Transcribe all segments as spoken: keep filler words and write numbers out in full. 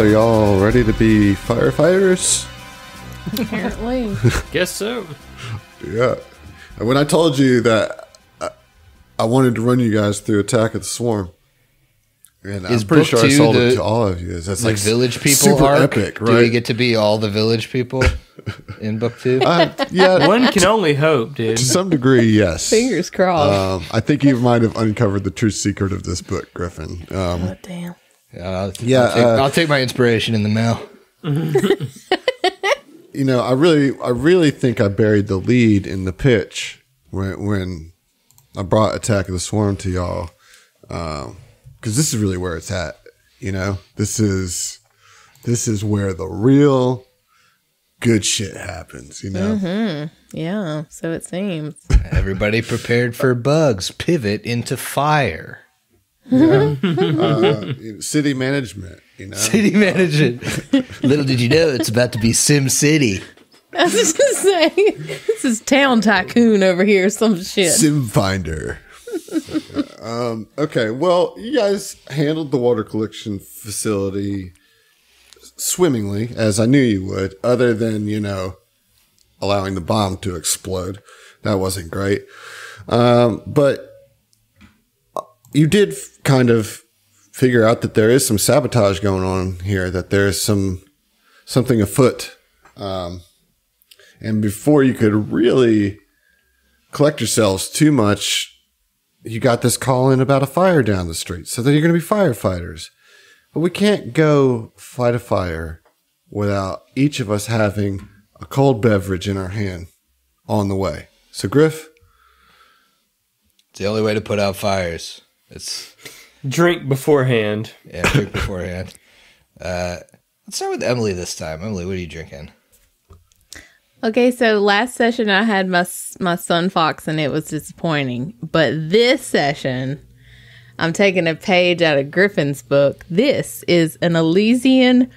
Well, are y'all ready to be firefighters? Apparently. Guess so. Yeah. And when I told you that I, I wanted to run you guys through Attack of the Swarm, and I'm pretty sure I sold it to all of you. That's like village people are epic, right? Do we get to be all the village people in book two? Uh, yeah. One can only hope, dude. To some degree, yes. Fingers crossed. Um, I think you might have uncovered the true secret of this book, Griffin. Um, oh, damn. Uh, yeah. I'll take, uh, I'll take my inspiration in the mail. You know, I really, I really think I buried the lead in the pitch when, when I brought Attack of the Swarm to y'all, um, because this is really where it's at. You know, this is, this is where the real good shit happens. You know, mm-hmm. Yeah. So it seems. Everybody prepared for bugs. Pivot into fire. Yeah. Uh, city management. You know? City management. Little did you know, it's about to be Sim City. I was just gonna say, this is Town Tycoon over here, some shit. Sim Finder. um, okay, well, you guys handled the water collection facility swimmingly, as I knew you would, other than, you know, allowing the bomb to explode. That wasn't great. Um, but you did kind of figure out that there is some sabotage going on here, that there is some something afoot. Um, and before you could really collect yourselves too much, you got this call in about a fire down the street. So then you're going to be firefighters. But we can't go fight a fire without each of us having a cold beverage in our hand on the way. So, Griff? It's the only way to put out fires. It's... Drink beforehand. Yeah, drink beforehand. Uh, let's start with Emily this time. Emily, what are you drinking? Okay, so last session I had my my Sun Fox and it was disappointing. But this session, I'm taking a page out of Griffin's book. This is an Elysian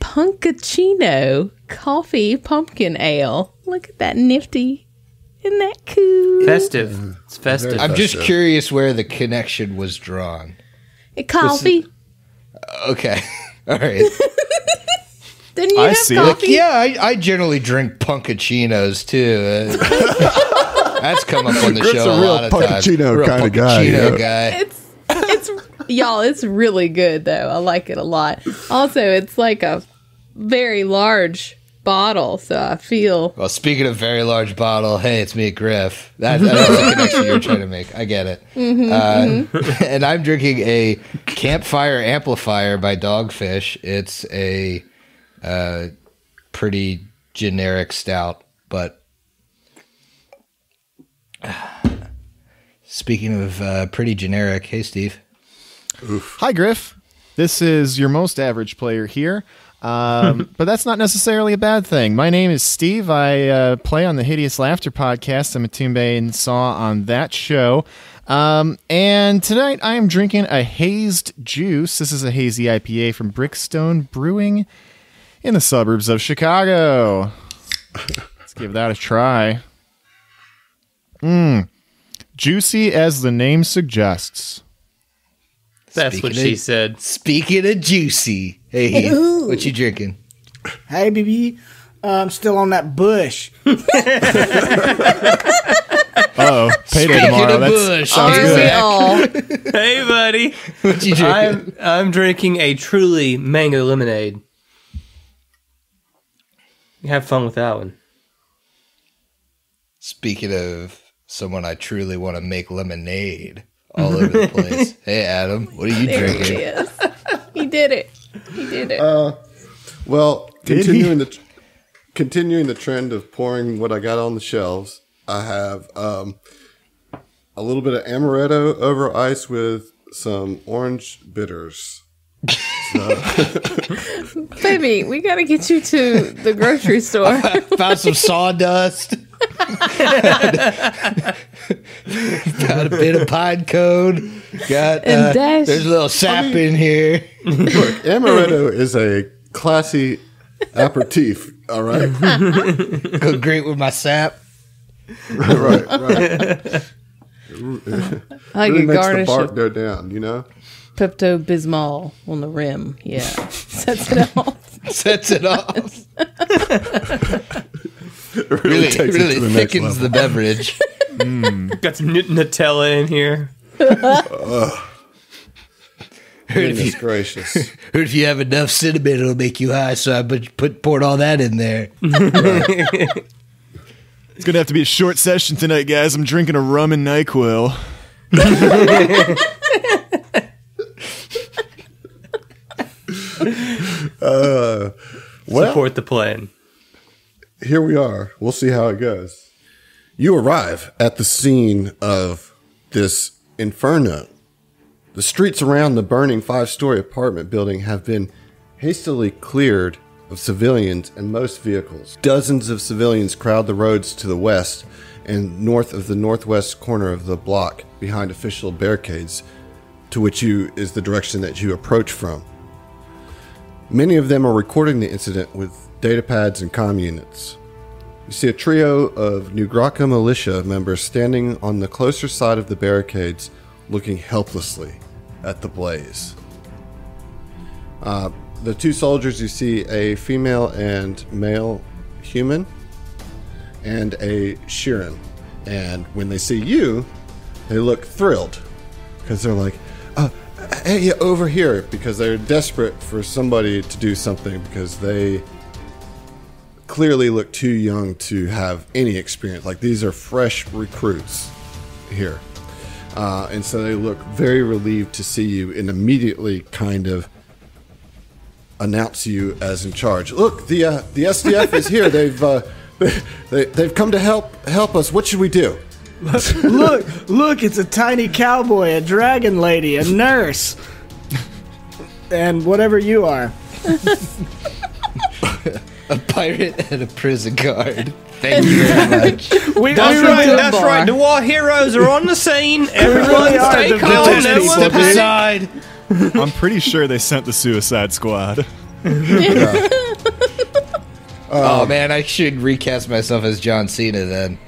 Punkuccino coffee pumpkin ale. Look at that nifty. Isn't that cool? Festive. It's festive. I'm just curious where the connection was drawn. It coffee. Is, okay. All right. Didn't you I have see coffee? It. Yeah, I, I generally drink Punkuccinos, too. Uh, that's come up on the Griff's show a, a lot of times. Real Punkuccino kind of guy. Yeah. guy. It's, it's, y'all, it's really good, though. I like it a lot. Also, it's like a very large... bottle, so I feel. Well, speaking of very large bottle, hey, it's me, Griff. That, that's the connection you're trying to make. I get it. Mm-hmm, uh, mm-hmm. And I'm drinking a Campfire Amplifier by Dogfish. It's a uh, pretty generic stout, but speaking of uh, pretty generic, hey, Steve. Oof. Hi, Griff. This is your most average player here. Um, but that's not necessarily a bad thing. My name is Steve. I uh, play on the Hideous Laughter podcast. I'm a Tombay and saw on that show. Um, and tonight I am drinking a hazed juice. This is a hazy I P A from Brickstone Brewing in the suburbs of Chicago. Let's give that a try. Mmm. Juicy as the name suggests. That's speaking what she of, said. Speaking of juicy, hey, hey what you drinking? Hey, baby, uh, I'm still on that bush. Uh-oh, payday tomorrow. That sounds good. Hey, buddy, what you drinking? I'm, I'm drinking a Truly mango lemonade. Have fun with that one. Speaking of someone I truly want to make lemonade. All over the place. Hey, Adam, what are you there drinking? He, is. he did it. He did it. Uh, well, did continuing he? the continuing the trend of pouring what I got on the shelves, I have um, a little bit of amaretto over ice with some orange bitters. So. Baby, we gotta get you to the grocery store. I found some sawdust. Got a bit of pine cone. Got uh, there's a little sap I mean, in here. Look, amaretto is a classy aperitif. All right, go great with my sap. Right, right. right. I really makes the bark go down, you know. Pepto Bismol on the rim, yeah. sets it off. Sets it off. It really really, really the thickens the beverage. Mm. Got some Nutella in here. Oh. Goodness you, gracious. Heard if you have enough cinnamon, it'll make you high, so I put, put poured all that in there. It's going to have to be a short session tonight, guys. I'm drinking a rum and NyQuil. uh, well, Support the plan. Here we are. We'll see how it goes. You arrive at the scene of this inferno. The streets around the burning five-story apartment building have been hastily cleared of civilians and most vehicles. Dozens of civilians crowd the roads to the west and north of the northwest corner of the block behind official barricades, to which you is the direction that you approach from. Many of them are recording the incident with data pads and comm units. You see a trio of Nugraka militia members standing on the closer side of the barricades, looking helplessly at the blaze. Uh, the two soldiers, you see a female and male human and a Shirren. And when they see you, they look thrilled because they're like, uh, hey, over here, because they're desperate for somebody to do something because they clearly look too young to have any experience. Like, these are fresh recruits here. Uh, and so they look very relieved to see you and immediately kind of announce you as in charge. Look, the uh, the S D F is here. They've uh, they, they've come to help help us. What should we do? Look, look! It's a tiny cowboy, a dragon lady, a nurse, and whatever you are. A pirate and a prison guard. Thank you very much. we, that's we right, that's bar. right. The war heroes are on the scene. Everyone really stay calm. Everyone step aside. I'm pretty sure they sent the Suicide Squad. Yeah. um, oh, man, I should recast myself as John Cena then.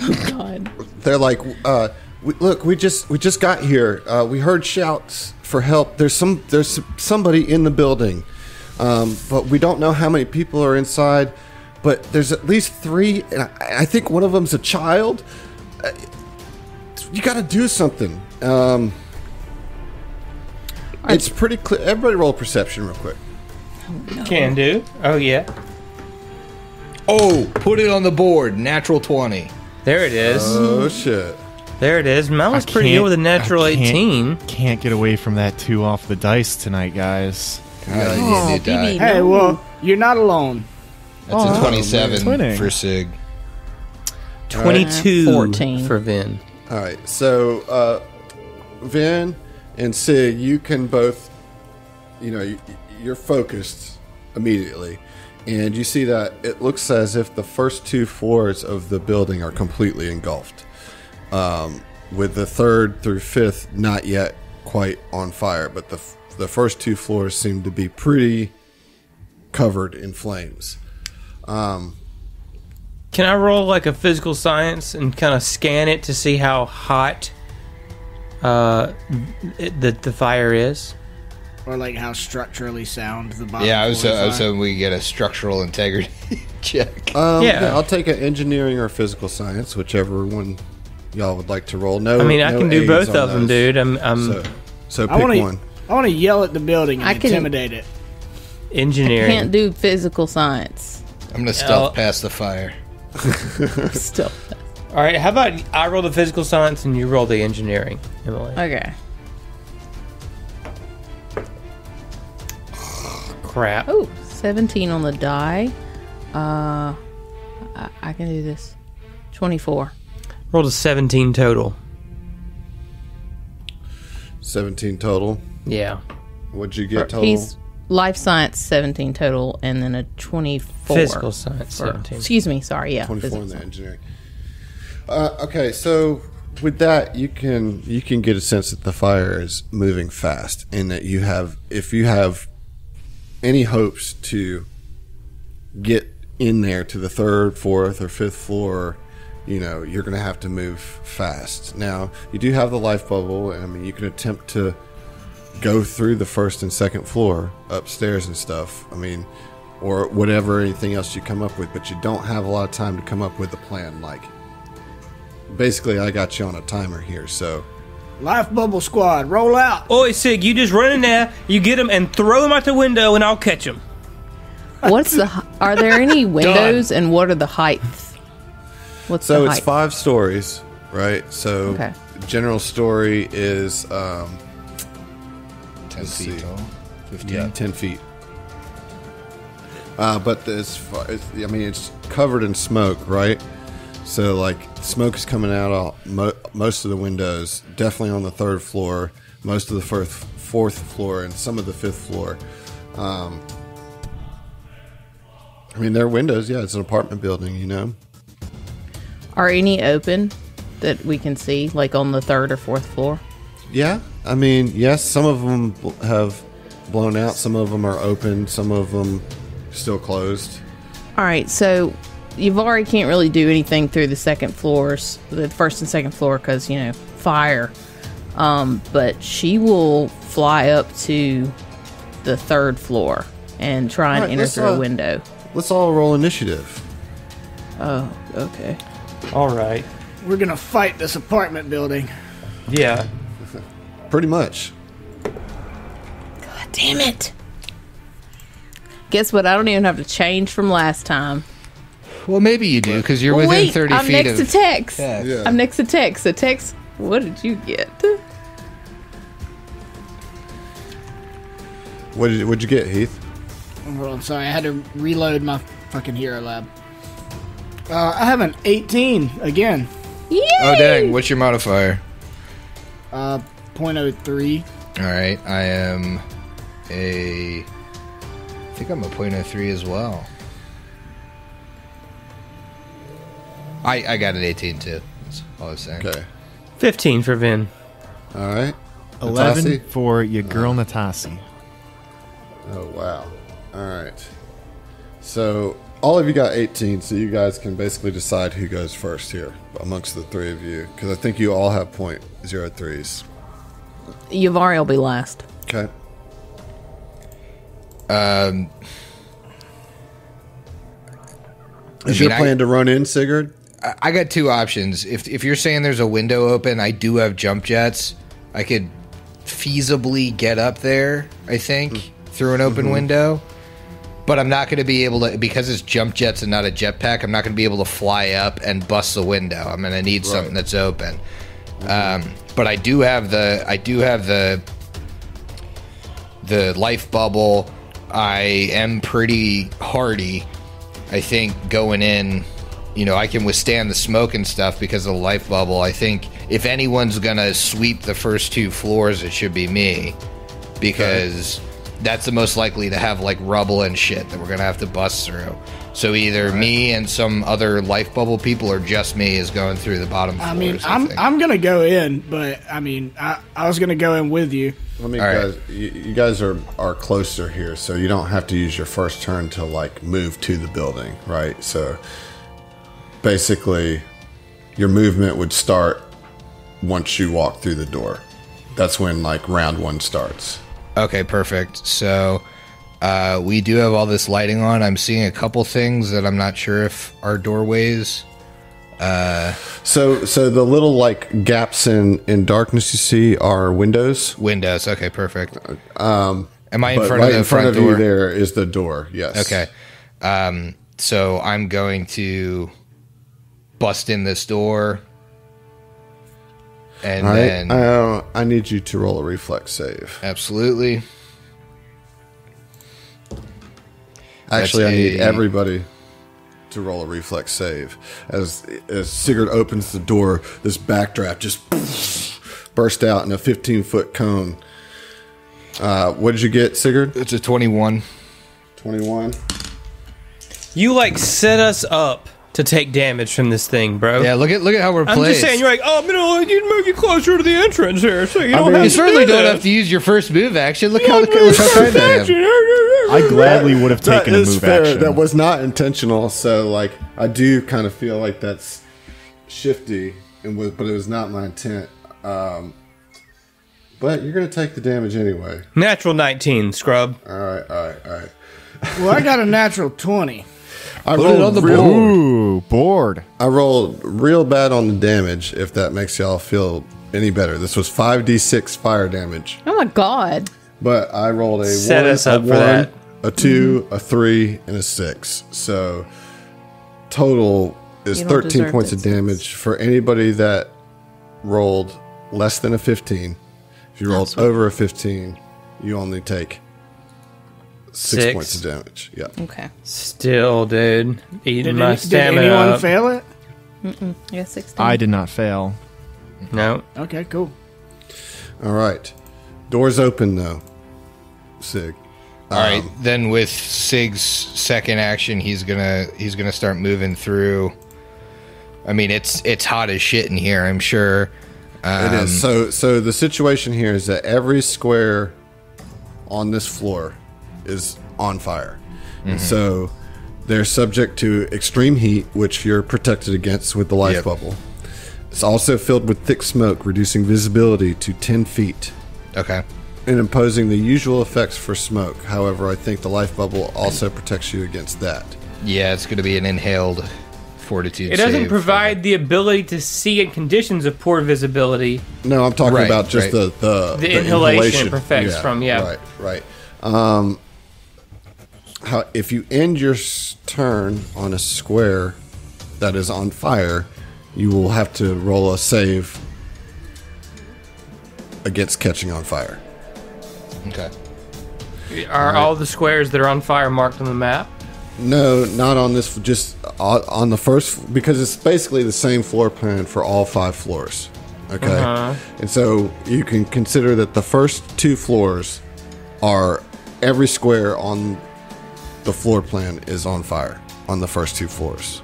Oh, God. They're like, uh, we, look, we just we just got here. Uh, we heard shouts for help. There's some there's somebody in the building, um, but we don't know how many people are inside. But there's at least three, and I, I think one of them's a child. Uh, you got to do something. Um, it's pretty clear. Everybody roll perception real quick. Oh, no. Can do. Oh, yeah. Oh, put it on the board. Natural twenty. There it is. Oh, shit. There it is. Mine was pretty good with a natural can't, eighteen. Can't get away from that two off the dice tonight, guys. Oh, oh, hey, no. Well, you're not alone. That's oh, a twenty-seven oh, for Sig. twenty-two right. fourteen for Vin. All right, so uh, Vin and Sig, you can both, you know, you're focused immediately. And you see that it looks as if the first two floors of the building are completely engulfed, um, with the third through fifth not yet quite on fire. But the, the first two floors seem to be pretty covered in flames. Um, Can I roll like a physical science and kind of scan it to see how hot uh, it, the, the fire is? Or like how structurally sound the bottom Yeah, I was, uh, I was hoping we could get a structural integrity check. Um, yeah. yeah, I'll take an engineering or physical science, whichever one y'all would like to roll. No, I mean, I no can do both of them, those. dude. I'm, I'm, so, so pick I wanna, one. I want to yell at the building and I intimidate can, it. Engineering. I can't do physical science. I'm going to stealth past the fire. Stealth. All right, how about I roll the physical science and you roll the engineering, Emily? Okay. Oh, crap. Oh, seventeen on the die. Uh, I, I can do this. twenty-four. Rolled a seventeen total. seventeen total? Yeah. What'd you get total? He's Life science seventeen total, and then a twenty-four. Physical science or, seventeen. Excuse me, sorry, yeah. Twenty-four in the engineering. Uh, okay, so with that, you can you can get a sense that the fire is moving fast, and that you have, if you have any hopes to get in there to the third, fourth, or fifth floor, you know you're going to have to move fast. Now, you do have the life bubble, and I mean you can attempt to go through the first and second floor upstairs and stuff. I mean, or whatever, anything else you come up with, but you don't have a lot of time to come up with a plan. Like, basically, I got you on a timer here, so. Life bubble squad, roll out. Oi, Sig, you just run in there, you get them, and throw them out the window, and I'll catch them. What's the, are there any windows, and what are the heights? What's so the height? It's five stories, right? So, okay. General story is, um, ten feet tall, fifteen. Yeah, ten feet. Uh, but this, I mean, it's covered in smoke, right? So, like, smoke is coming out all, mo most of the windows, definitely on the third floor, most of the first, fourth floor, and some of the fifth floor. Um, I mean, there are windows. Yeah, it's an apartment building, you know. Are any open that we can see, like, on the third or fourth floor? Yeah. I mean, yes, some of them have blown out. Some of them are open. Some of them still closed. All right, so Yvari can't really do anything through the second floors, the first and second floor, because, you know, fire. Um, but she will fly up to the third floor and try and right, enter through all, a window. Let's all roll initiative. Oh, okay. All right. We're going to fight this apartment building. Yeah. Pretty much. God damn it. Guess what? I don't even have to change from last time. Well, maybe you do, because you're well, within wait, thirty I'm feet of... I'm next to Tex. Tex. Yeah. I'm next to Tex. So, Tex, what did you get? What did what'd you get, Heath? Hold on, sorry. I had to reload my fucking Hero Lab. Uh, I have an eighteen again. Yay! Oh, dang. What's your modifier? Uh, zero point zero three. All right. I am a... I think I'm a zero point zero three as well. I, I got an eighteen, too. That's all I was saying. Okay. fifteen for Vin. All right. eleven Natasi? For your girl, uh, Natasi. Oh, wow. All right. So, all of you got eighteen, so you guys can basically decide who goes first here amongst the three of you, because I think you all have zero point zero threes. Yvari will be last. Okay. Um... Is I mean, your plan I, to run in, Sigurd? I got two options. If if you're saying there's a window open, I do have jump jets. I could feasibly get up there, I think, mm. through an open mm-hmm. window. But I'm not going to be able to, because it's jump jets and not a jetpack, I'm not going to be able to fly up and bust the window. I'm going to need right. something that's open. Mm-hmm. Um, but I do have the, I do have the, the life bubble. I am pretty hardy. I think going in, you know, I can withstand the smoke and stuff because of the life bubble. I think if anyone's going to sweep the first two floors, it should be me. Because okay. that's the most likely to have, like, rubble and shit that we're going to have to bust through. So either right. me and some other life bubble people or just me is going through the bottom floors. I mean, I'm, I'm going to go in, but, I mean, I, I was going to go in with you. Let me, guys, right. you, you guys are, are closer here, so you don't have to use your first turn to, like, move to the building, right? So, basically, your movement would start once you walk through the door. That's when, like, round one starts. Okay, perfect. So, uh, we do have all this lighting on. I'm seeing a couple things that I'm not sure if are doorways. Uh, so, so the little, like, gaps in, in darkness you see are windows. Windows. Okay, perfect. Um, Am I in front right of the front in front door? Of you there is the door, yes. Okay. Um, so I'm going to bust in this door. And right. then... Uh, I need you to roll a reflex save. Absolutely. Actually, I need everybody... to roll a reflex save. As, as Sigurd opens the door, this backdraft just poof, burst out in a fifteen-foot cone. Uh, what did you get, Sigurd? It's a twenty-one. twenty-one. You, like, set us up to take damage from this thing, bro. Yeah, look at look at how we're placed. I'm just saying, you're like, oh, you know, you move you closer to the entrance here, so you don't I mean, have you to certainly do don't this. Have to use your first move action. Look yeah, how the first action. I gladly would have taken that a move fair. Action. That was not intentional. So, like, I do kind of feel like that's shifty, and was, but it was not my intent. Um, But you're going to take the damage anyway. Natural nineteen, scrub. All right, all right, all right. Well, I got a natural twenty. I Put rolled it on the real, board. Ooh, board. I rolled real bad on the damage, if that makes y'all feel any better. This was five d six fire damage. Oh, my God. But I rolled a Set one, us up a, for one that. a two, mm-hmm. a three, and a six. So total is thirteen points of damage sense. For anybody that rolled less than a fifteen. If you rolled Absolutely. over a fifteen, you only take... Six, Six points of damage. Yeah. Okay. Still, dude. Eating did my any, stamina Did anyone up. fail it? Mm-mm. Yeah, six. I did not fail. No. Okay, cool. All right. Doors open, though. Sig. All um, right. Then with Sig's second action, he's gonna he's gonna start moving through. I mean, it's it's hot as shit in here. I'm sure. Um, it is. So so the situation here is that every square on this floor is on fire. Mm-hmm. And so they're subject to extreme heat, which you're protected against with the life yep. bubble. It's also filled with thick smoke, reducing visibility to ten feet. Okay. And imposing the usual effects for smoke. However, I think the life bubble also protects you against that. Yeah, it's going to be an inhaled fortitude It doesn't save provide for... the ability to see in conditions of poor visibility. No, I'm talking right, about just right. the, the, the... The inhalation, inhalation. it perfects yeah, from, yeah. Right, right. Um... How, if you end your turn on a square that is on fire, you will have to roll a save against catching on fire. Okay. Are all, right. all the squares that are on fire marked on the map? No, not on this. Just on the first, because it's basically the same floor plan for all five floors. Okay. Uh-huh. And so you can consider that the first two floors are every square on... The floor plan is on fire on the first two floors.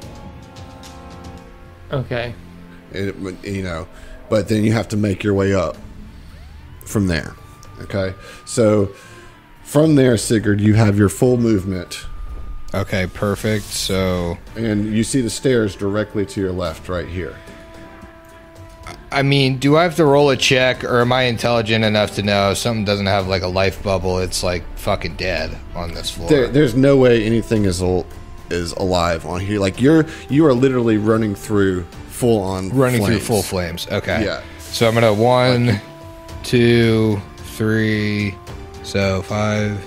Okay. It, you know, but then you have to make your way up from there. Okay. So from there, Sigurd, you have your full movement. Okay, perfect. So. And you see the stairs directly to your left right here. I mean, do I have to roll a check, or am I intelligent enough to know if something doesn't have, like, a life bubble, it's, like, fucking dead on this floor? There, there's no way anything is al is alive on here. Like, you're, you are literally running through full-on Running flames. through full flames. Okay. Yeah. So I'm going to one, okay. two, three, so five,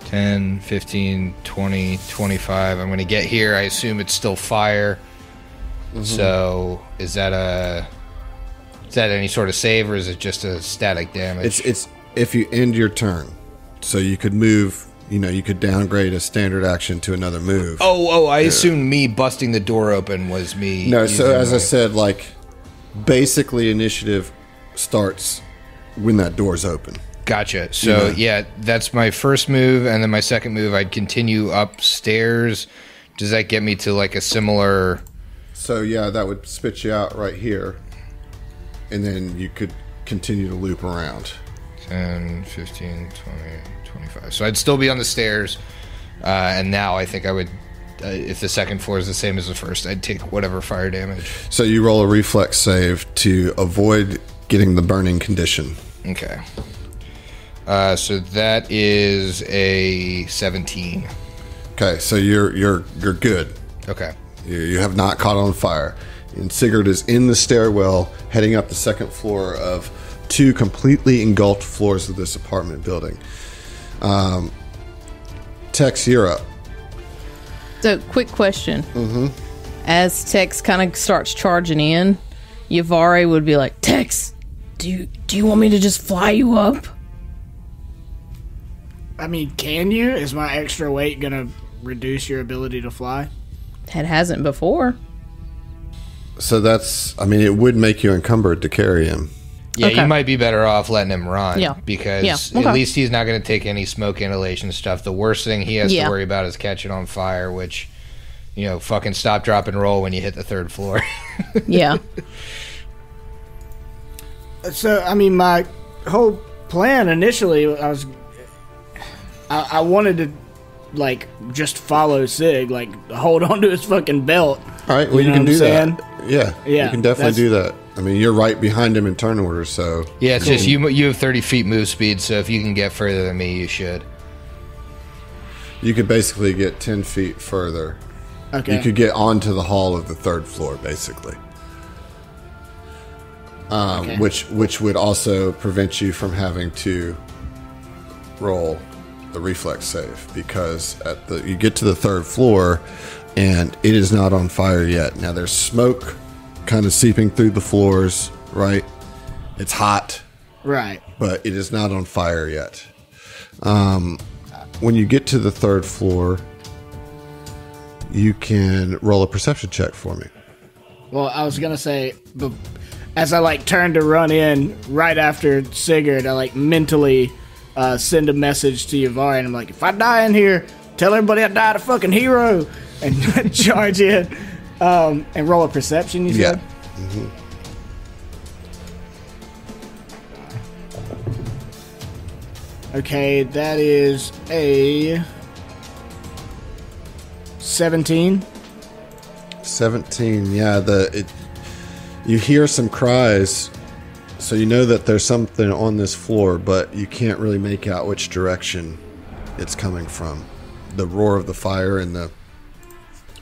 ten, fifteen, twenty, twenty-five. I'm going to get here. I assume it's still fire. Mm-hmm. So is that a... Is that any sort of save, or is it just a static damage? It's it's if you end your turn, so you could move. You know, you could downgrade a standard action to another move. Oh, oh! I yeah. assumed me busting the door open was me. No, so as my... I said, like basically, initiative starts when that door's open. Gotcha. So yeah. yeah, that's my first move, and then my second move, I'd continue upstairs. Does that get me to like a similar? So yeah, that would spit you out right here. And then you could continue to loop around. ten, fifteen, twenty, twenty-five. So I'd still be on the stairs. Uh, and now I think I would, uh, if the second floor is the same as the first, I'd take whatever fire damage. So you roll a reflex save to avoid getting the burning condition. Okay. Uh, so that is a seventeen. Okay, so you're you're you're good. Okay. You, you have not caught on fire. And Sigurd is in the stairwell, heading up the second floor of two completely engulfed floors of this apartment building. Um, Tex, you're up. So, quick question. Mm-hmm. As Tex kind of starts charging in, Yvari would be like, Tex, do you, do you want me to just fly you up? I mean, can you? Is my extra weight going to reduce your ability to fly? It hasn't before. So that's, I mean, it would make you encumbered to carry him. Yeah, okay. You might be better off letting him run. Yeah. Because yeah. Okay. At least he's not going to take any smoke inhalation stuff. The worst thing he has yeah. to worry about is catching on fire, which, you know, fucking stop, drop, and roll when you hit the third floor. yeah. So, I mean, my whole plan initially, I was, I, I wanted to, like, just follow Sig, like, hold on to his fucking belt. All right, well, you, know you can do that. Yeah, yeah, you can definitely do that. I mean, you're right behind him in turn order, so... Yeah, it's cool. Just you You have thirty feet move speed, so if you can get further than me, you should. You could basically get ten feet further. Okay. You could get onto the hall of the third floor, basically. Um, okay. Which which would also prevent you from having to roll the reflex save, because at the you get to the third floor, and it is not on fire yet. Now, there's smoke kind of seeping through the floors, right? It's hot. Right. But it is not on fire yet. Um, when you get to the third floor, you can roll a perception check for me. Well, I was going to say, but as I, like, turned to run in right after Sigurd, I, like, mentally uh, send a message to Yvari, and I'm like, if I die in here, tell everybody I died a fucking hero, and charge in. Um, and roll a perception, you said? Yeah. Mm-hmm. Okay, that is a seventeen. seventeen, yeah. The it, you hear some cries, so you know that there's something on this floor, but you can't really make out which direction it's coming from. The roar of the fire and the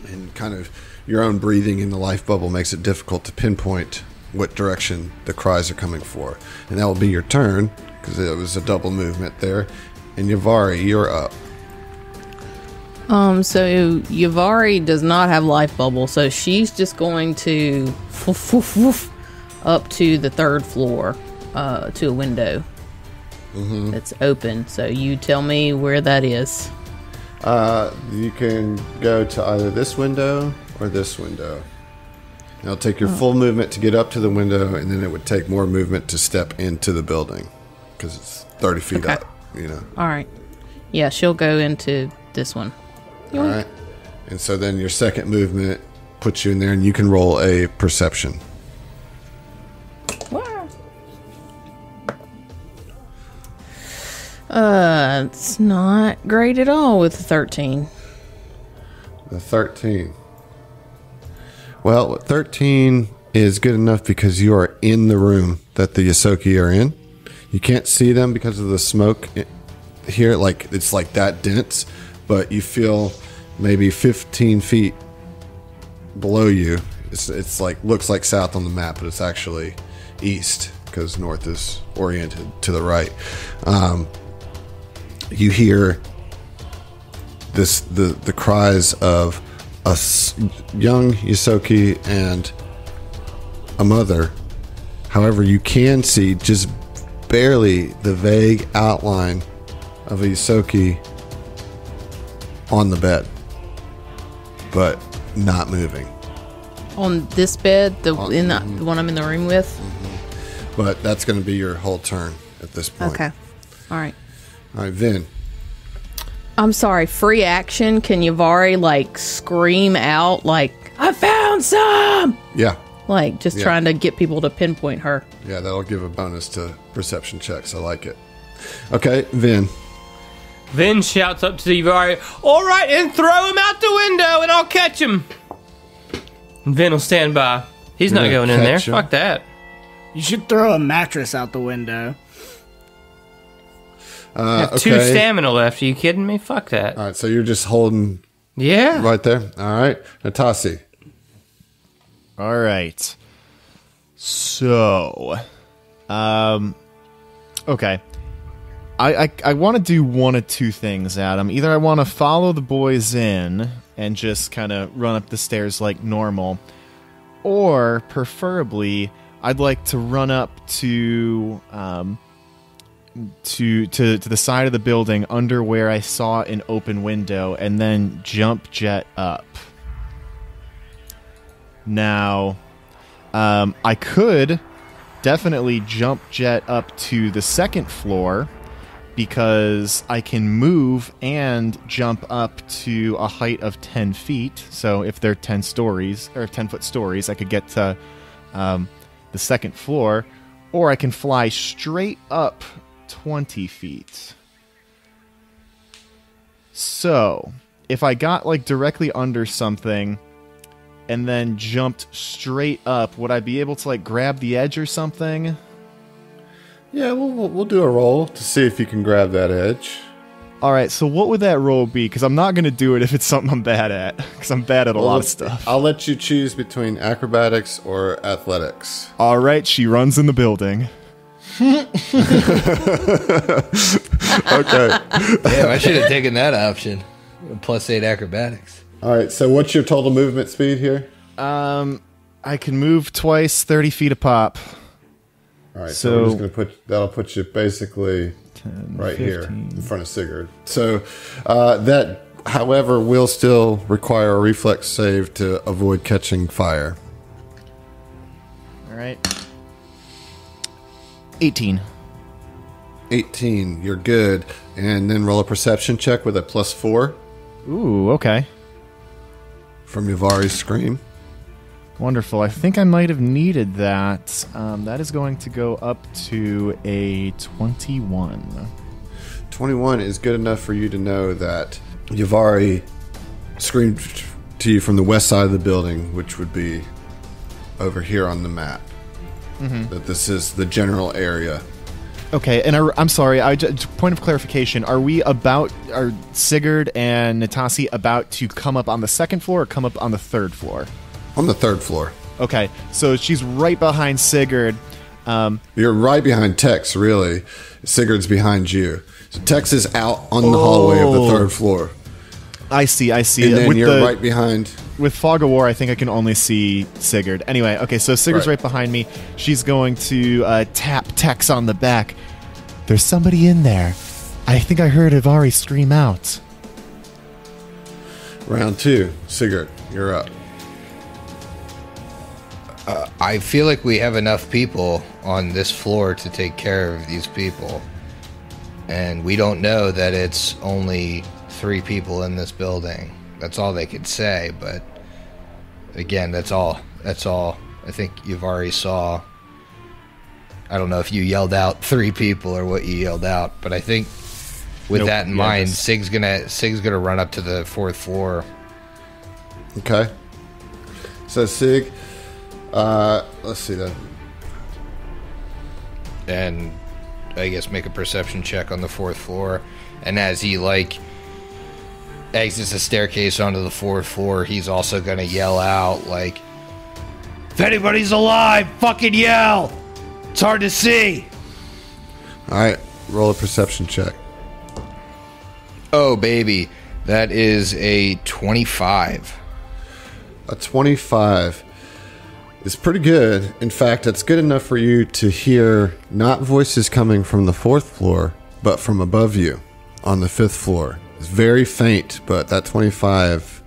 and kind of your own breathing in the life bubble makes it difficult to pinpoint what direction the cries are coming for. And that will be your turn, because it was a double movement there. And Yvari, you're up. Um, so Yvari does not have life bubble, so she's just going to woof, woof, woof, up to the third floor, uh, to a window mm-hmm. that's open. So you tell me where that is. Uh, you can go to either this window or this window. It'll take your oh. full movement to get up to the window, and then it would take more movement to step into the building, because it's thirty feet okay. up, you know. All right. Yeah, she'll go into this one. All Yoink. Right. And so then your second movement puts you in there, and you can roll a perception. Wow. Uh, it's not great at all with the thirteen. The thirteen. Well, thirteen is good enough because you are in the room that the Ysoki are in. You can't see them because of the smoke here. Like, it's like that dense, but you feel maybe fifteen feet below you. It's, it's like, looks like south on the map, but it's actually east because north is oriented to the right. Um, you hear this, the, the cries of a young Ysoki and a mother. However, you can see just barely the vague outline of a Ysoki on the bed, but not moving. On this bed, the on, in the, mm-hmm. the one I'm in the room with. Mm-hmm. But that's going to be your whole turn at this point. Okay. All right. All right, Vin. I'm sorry, free action. Can Yvari, like, scream out, like, I found some? Yeah. Like, just yeah. trying to get people to pinpoint her. Yeah, that'll give a bonus to perception checks. I like it. Okay, Vin. Vin shouts up to Yvari, all right, and throw him out the window, and I'll catch him. Vin will stand by. He's You're not going in there. Him. Fuck that. You should throw a mattress out the window. Uh, have two okay. stamina left. Are you kidding me? Fuck that. All right, so you're just holding. Yeah. Right there. All right, Natasi. All right. So, um, okay. I I, I want to do one of two things, Adam. Either I want to follow the boys in and just kind of run up the stairs like normal, or preferably, I'd like to run up to um. To, to to the side of the building under where I saw an open window, and then jump jet up. Now, um, I could definitely jump jet up to the second floor, because I can move and jump up to a height of ten feet. So if they're ten stories, or ten foot stories, I could get to um, the second floor, or I can fly straight up twenty feet. So, if I got, like, directly under something, and then jumped straight up, would I be able to like grab the edge or something? Yeah, we'll, we'll, we'll do a roll to see if you can grab that edge. All right, so what would that roll be? Because I'm not going to do it if it's something I'm bad at, because I'm bad at a well, lot of stuff. I'll let you choose between acrobatics or athletics. All right, she runs in the building. Okay. Damn, I should have taken that option. Plus eight acrobatics. All right, so what's your total movement speed here? Um, I can move twice, thirty feet a pop. All right, so, so we're just going to put, that'll put you basically ten, right fifteen. Here in front of Sigurd. So uh, that, however, will still require a reflex save to avoid catching fire. All right. eighteen. eighteen, you're good. And then roll a perception check with a plus four. Ooh, okay. From Yavari's scream. Wonderful. I think I might have needed that. Um, that is going to go up to a twenty-one. twenty-one is good enough for you to know that Yvari screamed to you from the west side of the building, which would be over here on the map. Mm-hmm. That this is the general area. Okay, and I, I'm sorry, I, point of clarification, are we about, are Sigurd and Natasi about to come up on the second floor or come up on the third floor? On the third floor. Okay, so she's right behind Sigurd. Um, You're right behind Tex, really. Sigurd's behind you. So Tex is out on the oh, hallway of the third floor. I see, I see. And then with you're the, right behind... With Fog of War, I think I can only see Sigurd. Anyway, okay, so Sigurd's right, right behind me. She's going to uh, tap Tex on the back. There's somebody in there. I think I heard Yvari scream out. Round two. Sigurd, you're up. Uh, I feel like we have enough people on this floor to take care of these people. And we don't know that it's only three people in this building. That's all they could say, but again, that's all. That's all. I think Yvari saw. I don't know if you yelled out three people or what you yelled out, but I think with nope, that in yeah, mind, that's... Sig's gonna Sig's gonna run up to the fourth floor. Okay. So Sig, uh, let's see that. And I guess make a perception check on the fourth floor, and as he like exits the staircase onto the fourth floor, he's also gonna yell out like, "If anybody's alive, fucking yell! It's hard to see." All right, roll a perception check. Oh baby, that is a twenty-five. A twenty-five. It's pretty good. In fact, it's good enough for you to hear not voices coming from the fourth floor, but from above you on the fifth floor. It's very faint, but that twenty-five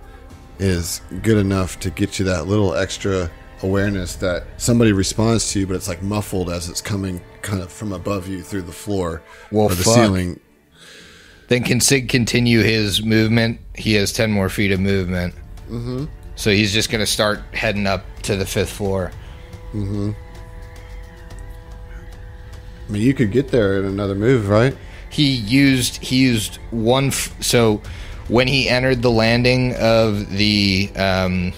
is good enough to get you that little extra awareness that somebody responds to you, but it's like muffled as it's coming kind of from above you through the floor well, or the fuck. ceiling. Then can Sig continue his movement? He has ten more feet of movement. Mm-hmm. So he's just going to start heading up to the fifth floor. Mm-hmm. I mean, you could get there in another move, right? He used he used one. F so when he entered the landing of the um,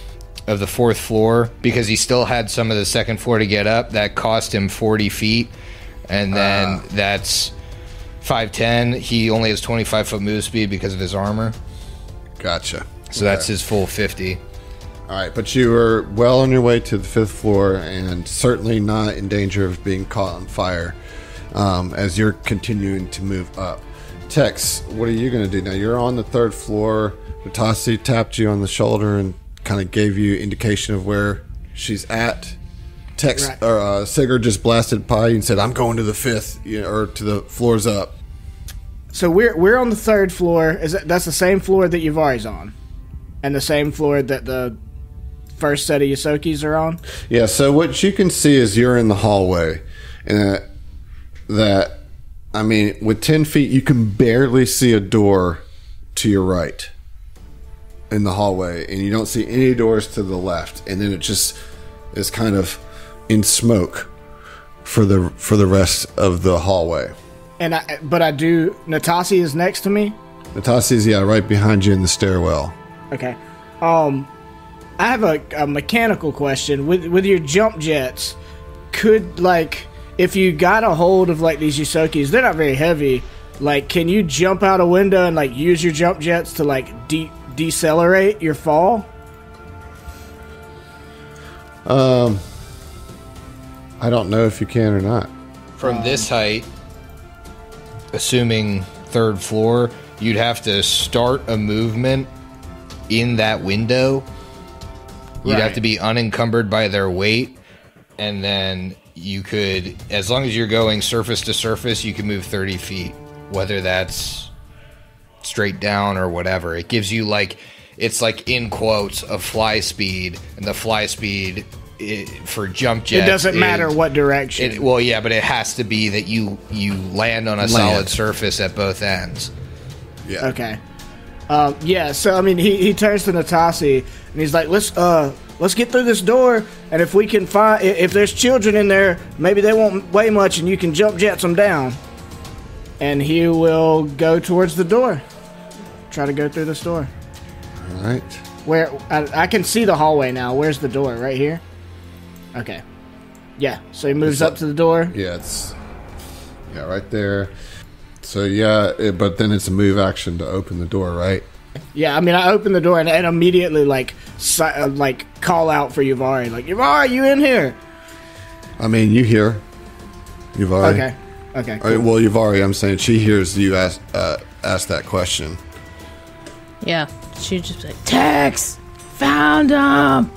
of the fourth floor, because he still had some of the second floor to get up, that cost him forty feet, and then uh. that's five ten. He only has twenty five foot move speed because of his armor. Gotcha. So okay. That's his full fifty. All right, but you were well on your way to the fifth floor, and certainly not in danger of being caught on fire. Um, as you're continuing to move up. Tex, what are you going to do? Now, you're on the third floor. Natasi tapped you on the shoulder and kind of gave you indication of where she's at. Tex, right. or, uh, Sigurd just blasted by you and said, I'm going to the fifth, you know, or to the floors up. So we're we're on the third floor. Is that, that's the same floor that Yvari's on and the same floor that the first set of Yosokis are on? Yeah, so what you can see is you're in the hallway. And uh, that, I mean, with ten feet, you can barely see a door to your right in the hallway, and you don't see any doors to the left, and then it just is kind of in smoke for the for the rest of the hallway. And I, but I do, Natasi is next to me? Natasi's, yeah, right behind you in the stairwell. Okay. Um, I have a, a mechanical question. With with your jump jets, could, like, if you got a hold of, like, these Ysokis, they're not very heavy. Like, can you jump out a window and, like, use your jump jets to, like, de decelerate your fall? Um, I don't know if you can or not. From um, this height, assuming third floor, you'd have to start a movement in that window. You'd right. have to be unencumbered by their weight, and then you could, as long as you're going surface to surface, you can move thirty feet, whether that's straight down or whatever. It gives you, like, it's like in quotes of fly speed, and the fly speed it, for jump jets. It doesn't matter it, what direction. It, well, yeah, but it has to be that you you land on a land. solid surface at both ends. Yeah. Okay. Um, yeah. So I mean, he he turns to Natasi and he's like, "Let's uh, let's get through this door, and if we can find, if there's children in there, maybe they won't weigh much, and you can jump jets them down." And he will go towards the door, try to go through this door. All right. Where I, I can see the hallway now. Where's the door? Right here. Okay. Yeah. So he moves up, up to the door. Yeah. It's yeah, right there. So, yeah, it, but then it's a move action to open the door, right? Yeah, I mean, I open the door and, and immediately, like, si uh, like call out for Yuvari. Like, Yuvari, you in here? I mean, you hear Yuvari. Okay, okay. Cool. Right, well, Yuvari, I'm saying she hears you ask, uh, ask that question. Yeah, she just like, Tex, found him!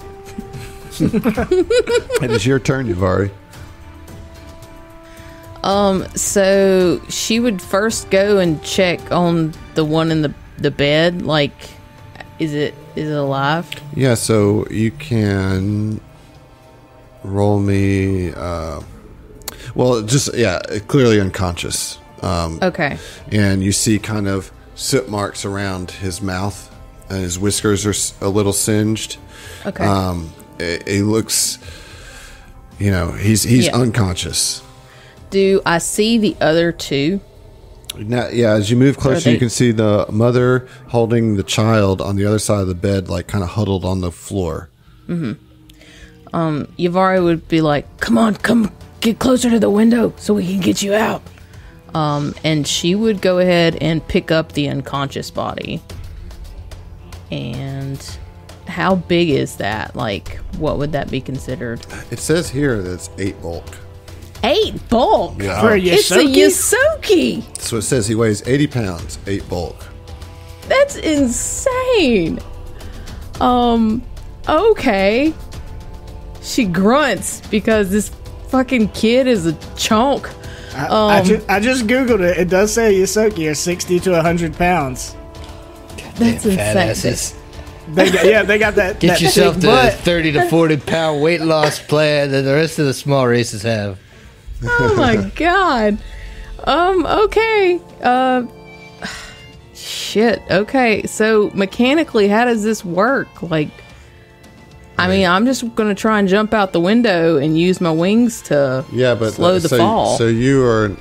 It is your turn, Yuvari. Um, so she would first go and check on the one in the, the bed. Like, is it, is it alive? Yeah. So you can roll me, uh, well, just, yeah, clearly unconscious. Um, okay. And you see kind of soot marks around his mouth and his whiskers are a little singed. Okay. Um, it, it looks, you know, he's, he's yeah. unconscious. Do I see the other two? Now, yeah, as you move closer, you can see the mother holding the child on the other side of the bed, like kind of huddled on the floor. Mm-hmm. Um, Yuvari would be like, come on, come get closer to the window so we can get you out. Um, and she would go ahead and pick up the unconscious body. And how big is that? Like, what would that be considered? It says here that it's eight bulk. Eight bulk yeah. for a Ysoki? It's a Ysoki. So it says he weighs eighty pounds, eight bulk. That's insane. Um, okay. She grunts because this fucking kid is a chunk. I, um, I, ju I just Googled it. It does say Ysoki are sixty to a hundred pounds. God, that's insane. They got, yeah, they got that. Get that yourself to butt. a thirty to forty pound weight loss plan that the rest of the small races have. Oh my god. Um, okay. Uh, shit. Okay. So mechanically, how does this work? Like, I mean, I'm just gonna try and jump out the window and use my wings to yeah, but slow the, the so, fall. So you are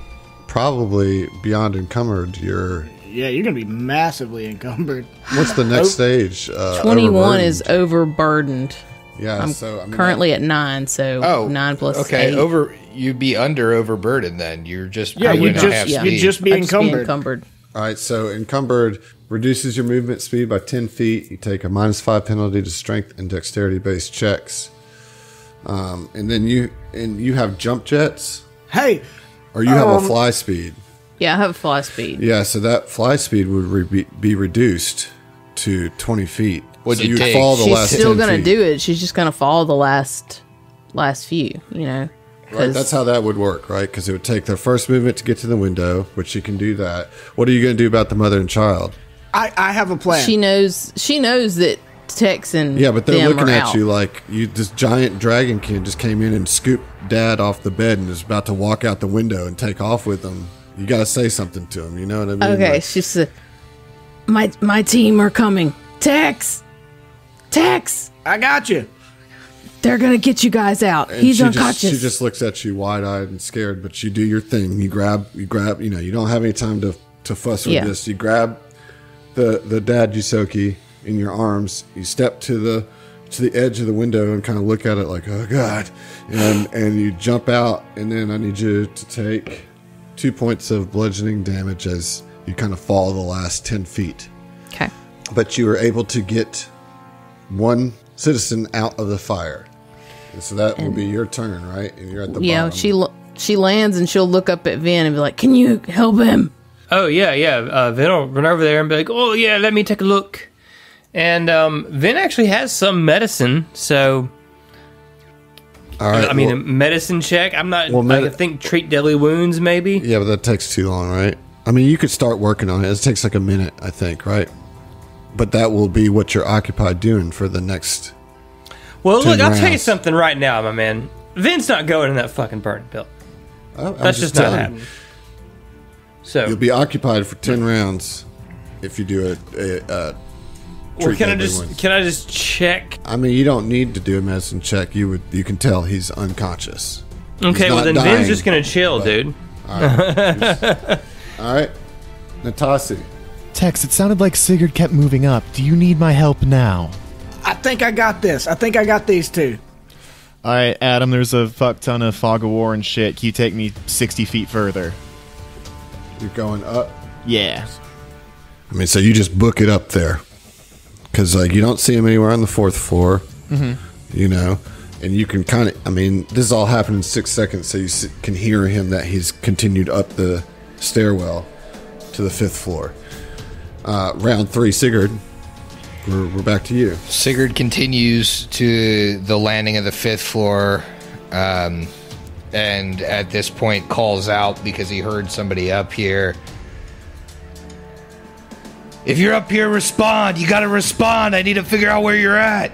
probably beyond encumbered. You're yeah, you're gonna be massively encumbered. What's the next stage? Uh, Twenty-one is overburdened. Yeah, I'm so I mean, currently at nine, so oh, nine plus okay, eight. Over. You'd be under overburdened then. You're just yeah, you just yeah. you'd just be encumbered. Just be encumbered. All right, so encumbered reduces your movement speed by ten feet. You take a minus five penalty to strength and dexterity based checks, um, and then you and you have jump jets. Hey, or you um, have a fly speed. Yeah, I have fly speed. Yeah, so that fly speed would re be reduced to twenty feet. Would so you take? Fall the She's last still going to do it. She's just going to follow the last last few, you know. Right, that's how that would work, right? Because it would take their first movement to get to the window, which you can do that. What are you going to do about the mother and child? I, I have a plan. She knows She knows that Tex and Yeah, but they're looking at out. you like you. This giant dragon kid just came in and scooped Dad off the bed and is about to walk out the window and take off with them. You gotta say something to him, you know what I mean? Okay, like, she said, "My my team are coming, Tex, Tex. I got you. They're gonna get you guys out. He's she unconscious." Just, she just looks at you wide eyed and scared, but you do your thing. You grab, you grab. You know, you don't have any time to to fuss with yeah. this. You grab the the dad Ysoki in your arms. You step to the to the edge of the window and kind of look at it like, oh God. And, and you jump out, and then I need you to take two points of bludgeoning damage as you kind of fall the last ten feet. Okay. But you were able to get one citizen out of the fire. And so that and will be your turn, right? And you're at the yeah, bottom. Yeah, she lo she lands and she'll look up at Vin and be like, can you help him? Oh, yeah, yeah. Uh, Vin will run over there and be like, oh, yeah, let me take a look. And um, Vin actually has some medicine, so... All right, I mean, well, a medicine check? I'm not... Well, like, I think treat deadly wounds, maybe? Yeah, but that takes too long, right? I mean, you could start working on it. It takes like a minute, I think, right? But that will be what you're occupied doing for the next... Well, look, rounds. I'll tell you something right now, my man. Vin's not going in that fucking burn pit. That's just, just not happening. So you'll be occupied for ten rounds if you do a... a, a Well, can I just ones. can I just check? I mean, you don't need to do a medicine check. You would you can tell he's unconscious. Okay, he's well then dying, Vin's just gonna chill, but, dude. All right, all right, Natasi. Tex, it sounded like Sigurd kept moving up. Do you need my help now? I think I got this. I think I got these two. All right, Adam. There's a fuck ton of fog of war and shit. Can you take me sixty feet further? You're going up. Yeah. I mean, so you just book it up there. Because like you don't see him anywhere on the fourth floor, mm-hmm. you know, and you can kind of, I mean, this all happened in six seconds, so you can hear him that he's continued up the stairwell to the fifth floor. Uh, round three, Sigurd, we're, we're back to you. Sigurd continues to the landing of the fifth floor, um, and at this point calls out because he heard somebody up here. If you're up here, respond. You gotta respond. I need to figure out where you're at.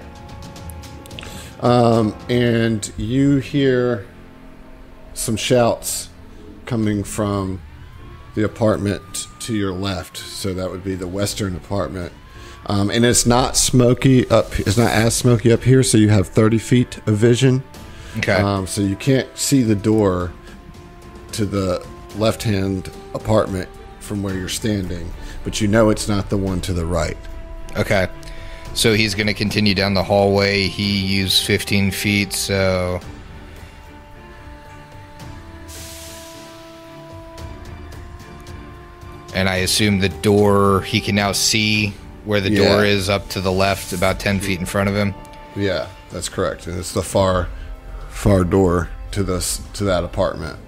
Um, and you hear some shouts coming from the apartment to your left. So that would be the western apartment. Um, and it's not smoky up. It's not as smoky up here. So you have thirty feet of vision. Okay. Um, so you can't see the door to the left-hand apartment from where you're standing. But you know it's not the one to the right. Okay. So he's going to continue down the hallway. He used fifteen feet, so... And I assume the door, he can now see where the yeah. door is up to the left, about ten feet in front of him. Yeah, that's correct. And it's the far, far door to, this, to that apartment.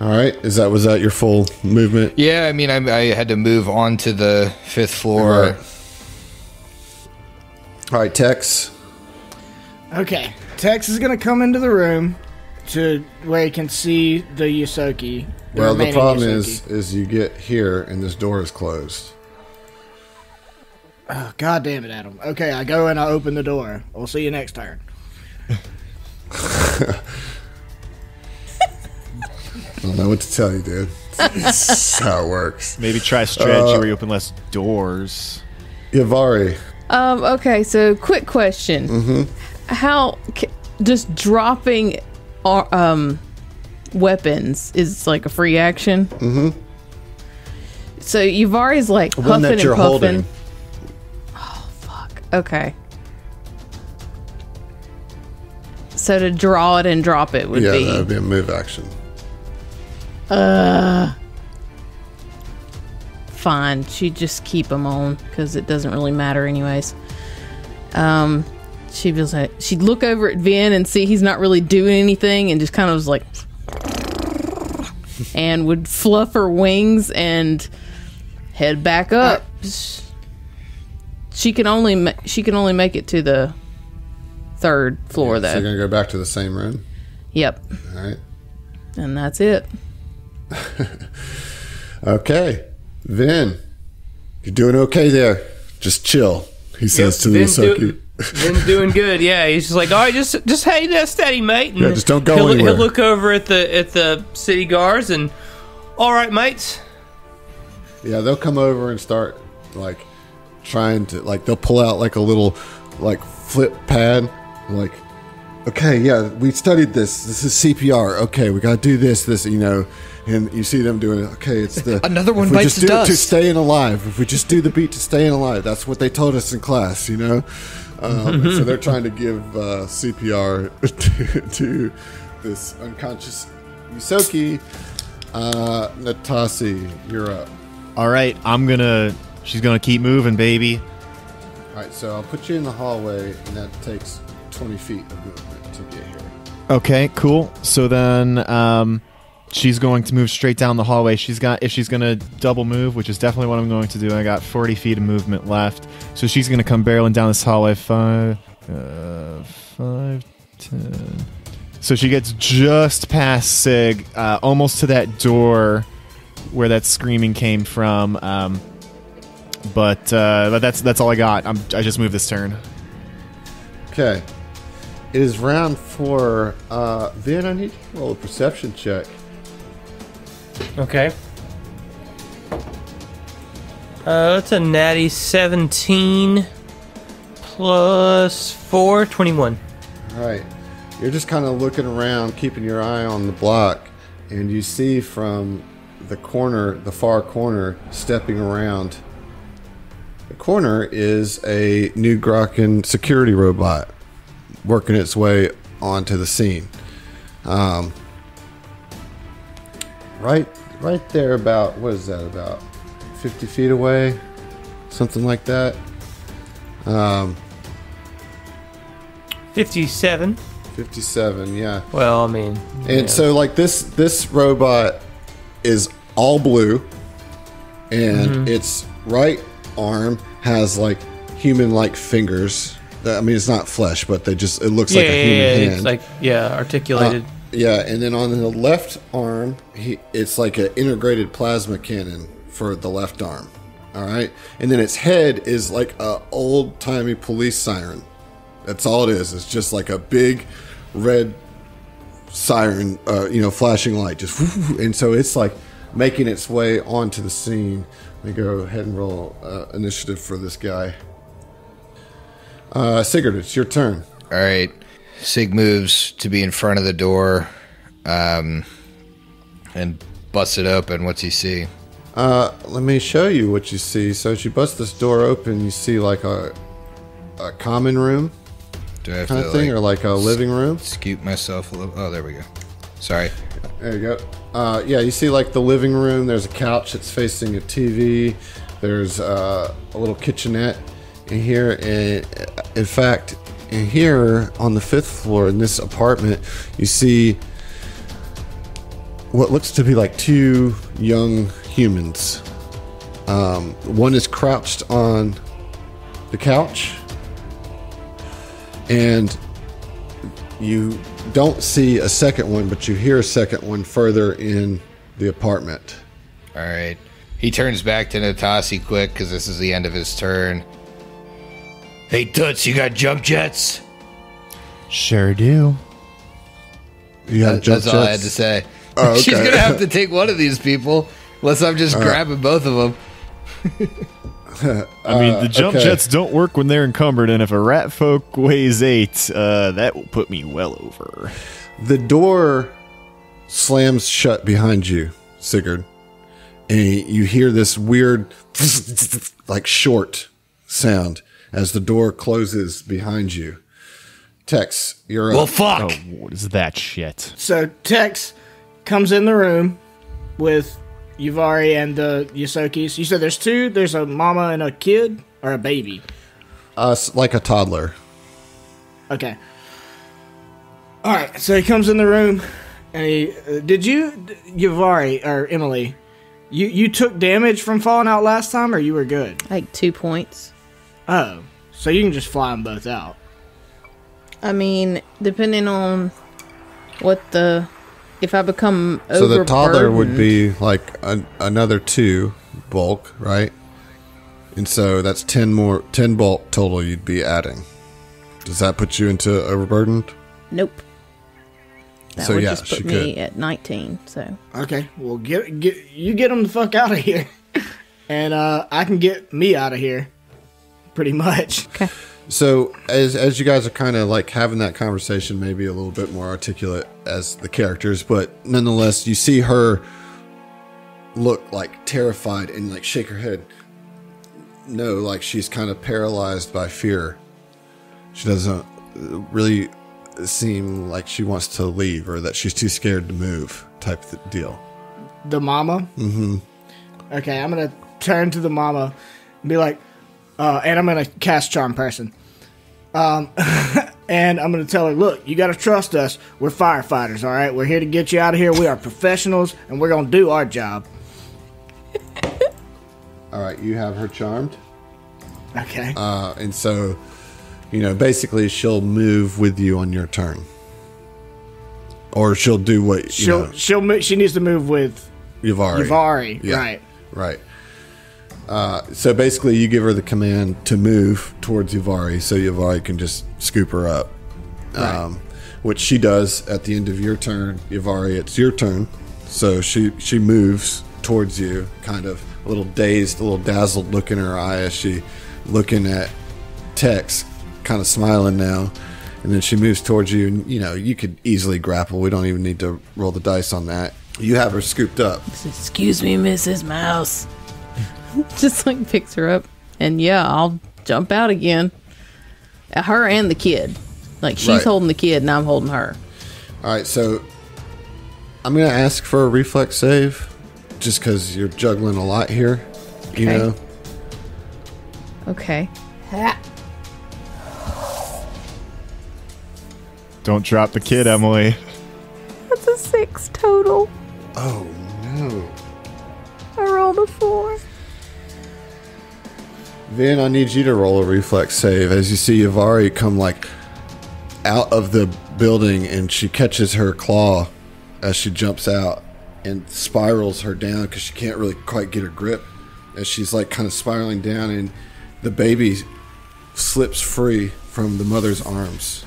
All right. Is that was that your full movement? Yeah, I mean, I, I had to move on to the fifth floor. All right, All right Tex. Okay, Tex is going to come into the room to where he can see the Ysoki. The well, the problem Ysoki. is, is you get here and this door is closed. Oh, God damn it, Adam! Okay, I go and I open the door. We'll see you next turn. I don't know what to tell you, dude. That's how it works. Maybe try strategy uh, where you open less doors. Yavari. Um, okay, so quick question. Mm-hmm. How just dropping our, um, weapons is like a free action? Mm-hmm. So Yavari's like huffing One that and you're puffing. Holding. Oh, fuck. Okay. So to draw it and drop it would yeah, be... Yeah, that would be a move action. Uh, fine. She'd just keep them on because it doesn't really matter, anyways. Um, she was like, she'd look over at Vin and see he's not really doing anything, and just kind of was like, and would fluff her wings and head back up. Uh, she can only ma she can only make it to the third floor, yeah, though. So you're gonna go back to the same room. Yep. All right. And that's it. Okay, Vin, you're doing okay there. Just chill, he says yep, to Vin's the doing, Vin's doing good. Yeah, he's just like, all right, just just hang that steady, mate. And yeah, just don't go he'll, anywhere. He'll look over at the at the city guards and, all right, mates. Yeah, they'll come over and start like trying to like they'll pull out like a little like flip pad like. okay, yeah, we studied this. This is C P R. Okay, we got to do this, this, you know. And you see them doing it. Okay, it's the... Another one bites the dust. If we just do it to staying alive. If we just do the beat to staying alive. That's what they told us in class, you know? Um, so they're trying to give uh, C P R to, to this unconscious Ysoki. Uh, Natasi, you're up. All right, I'm going to... She's going to keep moving, baby. All right, so I'll put you in the hallway, and that takes twenty feet of movement to get here. Okay, cool. So then... Um, she's going to move straight down the hallway. She's got, if she's going to double move, which is definitely what I'm going to do, I got forty feet of movement left. So she's going to come barreling down this hallway. Five, uh, five, ten. So she gets just past Sig, uh, almost to that door where that screaming came from. Um, but uh, that's that's all I got. I'm, I just moved this turn. Okay. It is round four. Uh, then I need to roll a perception check. Okay. Uh, that's a natty seventeen plus four, twenty-one. All right. You're just kind of looking around, keeping your eye on the block, and you see from the corner, the far corner, stepping around. The corner is a Nugrakan security robot working its way onto the scene. Um... Right, right there. About what is that? About fifty feet away, something like that. Um, fifty-seven. Fifty-seven. Yeah. Well, I mean, and know. So like this, this robot is all blue, and mm-hmm. its right arm has like human-like fingers. That, I mean, it's not flesh, but they just it looks yeah, like a yeah, human yeah, hand. It's like yeah, articulated. Uh, Yeah, and then on the left arm, he, it's like an integrated plasma cannon for the left arm. All right? And then its head is like a old-timey police siren. That's all it is. It's just like a big red siren, uh, you know, flashing light. Just whoo, and so it's like making its way onto the scene. Let me go ahead and roll uh, initiative for this guy. Uh, Sigurd, it's your turn. All right. Sig moves to be in front of the door um, and busts it open. What's he see? Uh, let me show you what you see. So as you bust this door open, you see like a, a common room Do I have kind to, of thing like, or like a living room. Scoot myself a little. Oh, there we go. Sorry. There you go. Uh, yeah, you see like the living room. There's a couch that's facing a T V. There's uh, a little kitchenette in here. And in fact... And here, on the fifth floor in this apartment, you see what looks to be like two young humans. Um, one is crouched on the couch, and you don't see a second one, but you hear a second one further in the apartment. All right. He turns back to Natasi quick, because this is the end of his turn. Hey, Toots, you got jump jets? Sure do. You got that, jump that's jets? That's all I had to say. Oh, okay. She's going to have to take one of these people, unless I'm just all grabbing right. both of them. I mean, the jump uh, okay. jets don't work when they're encumbered, and if a rat folk weighs eight, uh, that will put me well over. The door slams shut behind you, Sigurd, and you hear this weird, like, short sound. As the door closes behind you. Tex, you're up. Well, fuck! Oh, what is that shit? So, Tex comes in the room with Yuvari and the Yosokis. You said there's two? There's a mama and a kid? Or a baby? Uh, like a toddler. Okay. Alright, so he comes in the room, and he... Uh, did you, Yuvari, or Emily, you, you took damage from falling out last time, or you were good? Like two points. Oh, so you can just fly them both out. I mean, depending on what the... If I become overburdened... So the toddler would be, like, an, another two bulk, right? And so that's ten more, ten bulk total you'd be adding. Does that put you into overburdened? Nope. That so would yeah, just put me could. at nineteen, so... Okay, well, get, get, you get them the fuck out of here. And uh, I can get me out of here. Pretty much. Okay. So as as you guys are kind of like having that conversation, maybe a little bit more articulate as the characters, but nonetheless, you see her look like terrified and like shake her head. No, like she's kind of paralyzed by fear. She doesn't really seem like she wants to leave or that she's too scared to move type of deal. The mama? Mm-hmm. Okay, I'm going to turn to the mama and be like, uh, and I'm going to cast Charm Person. Um, and I'm going to tell her, look, you got to trust us. We're firefighters, all right? We're here to get you out of here. We are professionals, and we're going to do our job. All right, you have her charmed. Okay. Uh, and so, you know, basically she'll move with you on your turn. Or she'll do what, you she'll, know. She'll mo- she needs to move with Yvari. Yvari, yeah. Right. Right. Uh, so basically you give her the command to move towards Yvari so Yvari can just scoop her up. Right. Um, which she does at the end of your turn. Yvari, it's your turn. So she, she moves towards you, kind of a little dazed, a little dazzled look in her eye as she looking at Tex, kind of smiling now. And then she moves towards you, and, you know, you could easily grapple. We don't even need to roll the dice on that. You have her scooped up. Excuse me, Missus Mouse. Just, like, picks her up. And, yeah, I'll jump out again. At her and the kid. Like, she's right. holding the kid, and I'm holding her. All right, so I'm going to ask for a reflex save, just because you're juggling a lot here, okay. you know. Okay. Ha. Don't drop the kid, Emily. That's a six total. Oh, no. I rolled a four. Then I need you to roll a reflex save as you see Yvari come, like, out of the building, and she catches her claw as she jumps out and spirals her down because she can't really quite get her grip. As she's, like, kind of spiraling down, and the baby slips free from the mother's arms.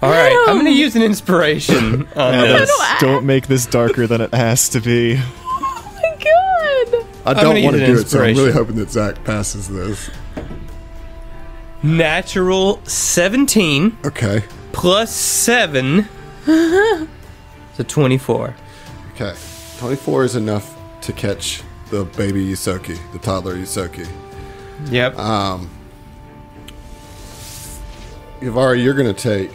All no. right, I'm going to use an inspiration on this. Don't, don't make this darker than it has to be. Oh my god! I don't want to do it, so I'm really hoping that Zach passes this. Natural seventeen. Okay. Plus seven. So twenty-four. Okay. twenty-four is enough to catch the baby Ysoki, the toddler Ysoki. Yep. Um, Yvari, you're going to take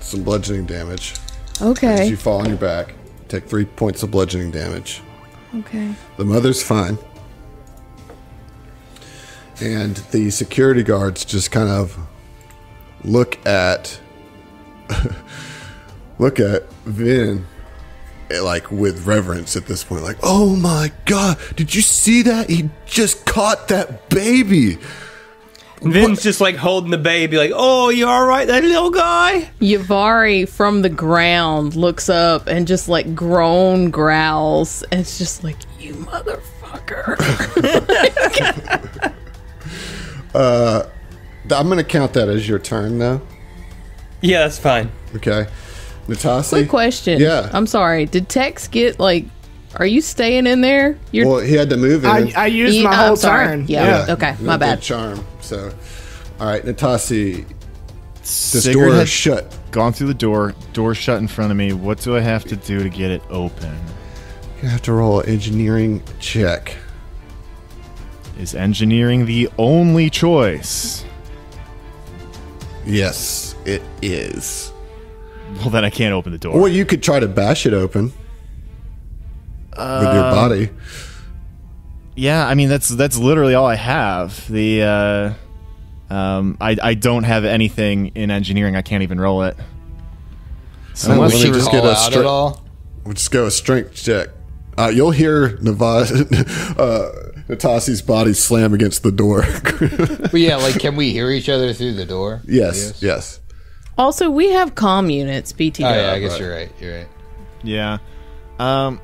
some bludgeoning damage. Okay. As you fall on your back, take three points of bludgeoning damage. Okay. The mother's fine. And the security guards just kind of look at look at Vin like with reverence at this point, like, oh my god, did you see that? He just caught that baby. Vin's just like holding the baby, like, oh, you all right, that little guy? Yvari from the ground looks up and just like groan, growls, and it's just like, you motherfucker. uh, I'm going to count that as your turn, though. Yeah, that's fine. Okay. Natasi? Quick question. Yeah. I'm sorry. Did Tex get like, are you staying in there? You're well, he had to move in. I, I used he, my whole turn. Yeah. yeah. Okay. My bad. Charm. So, all right, Natasi. This door is shut. Gone through the door. Door shut in front of me. What do I have to do to get it open? You have to roll an engineering check. Is engineering the only choice? Yes, it is. Well, then I can't open the door. Or you could try to bash it open. With your body. Um, yeah, I mean that's that's literally all I have. The uh, um, I I don't have anything in engineering. I can't even roll it. So unless you just get a strength, all? We'll just go a strength check. Uh, you'll hear Navas, uh, Natasi's body slam against the door. But yeah, like can we hear each other through the door? Yes, yes. Also, we have comm units. B T O. Oh, yeah, I guess right. you're right. You're right. Yeah. Um.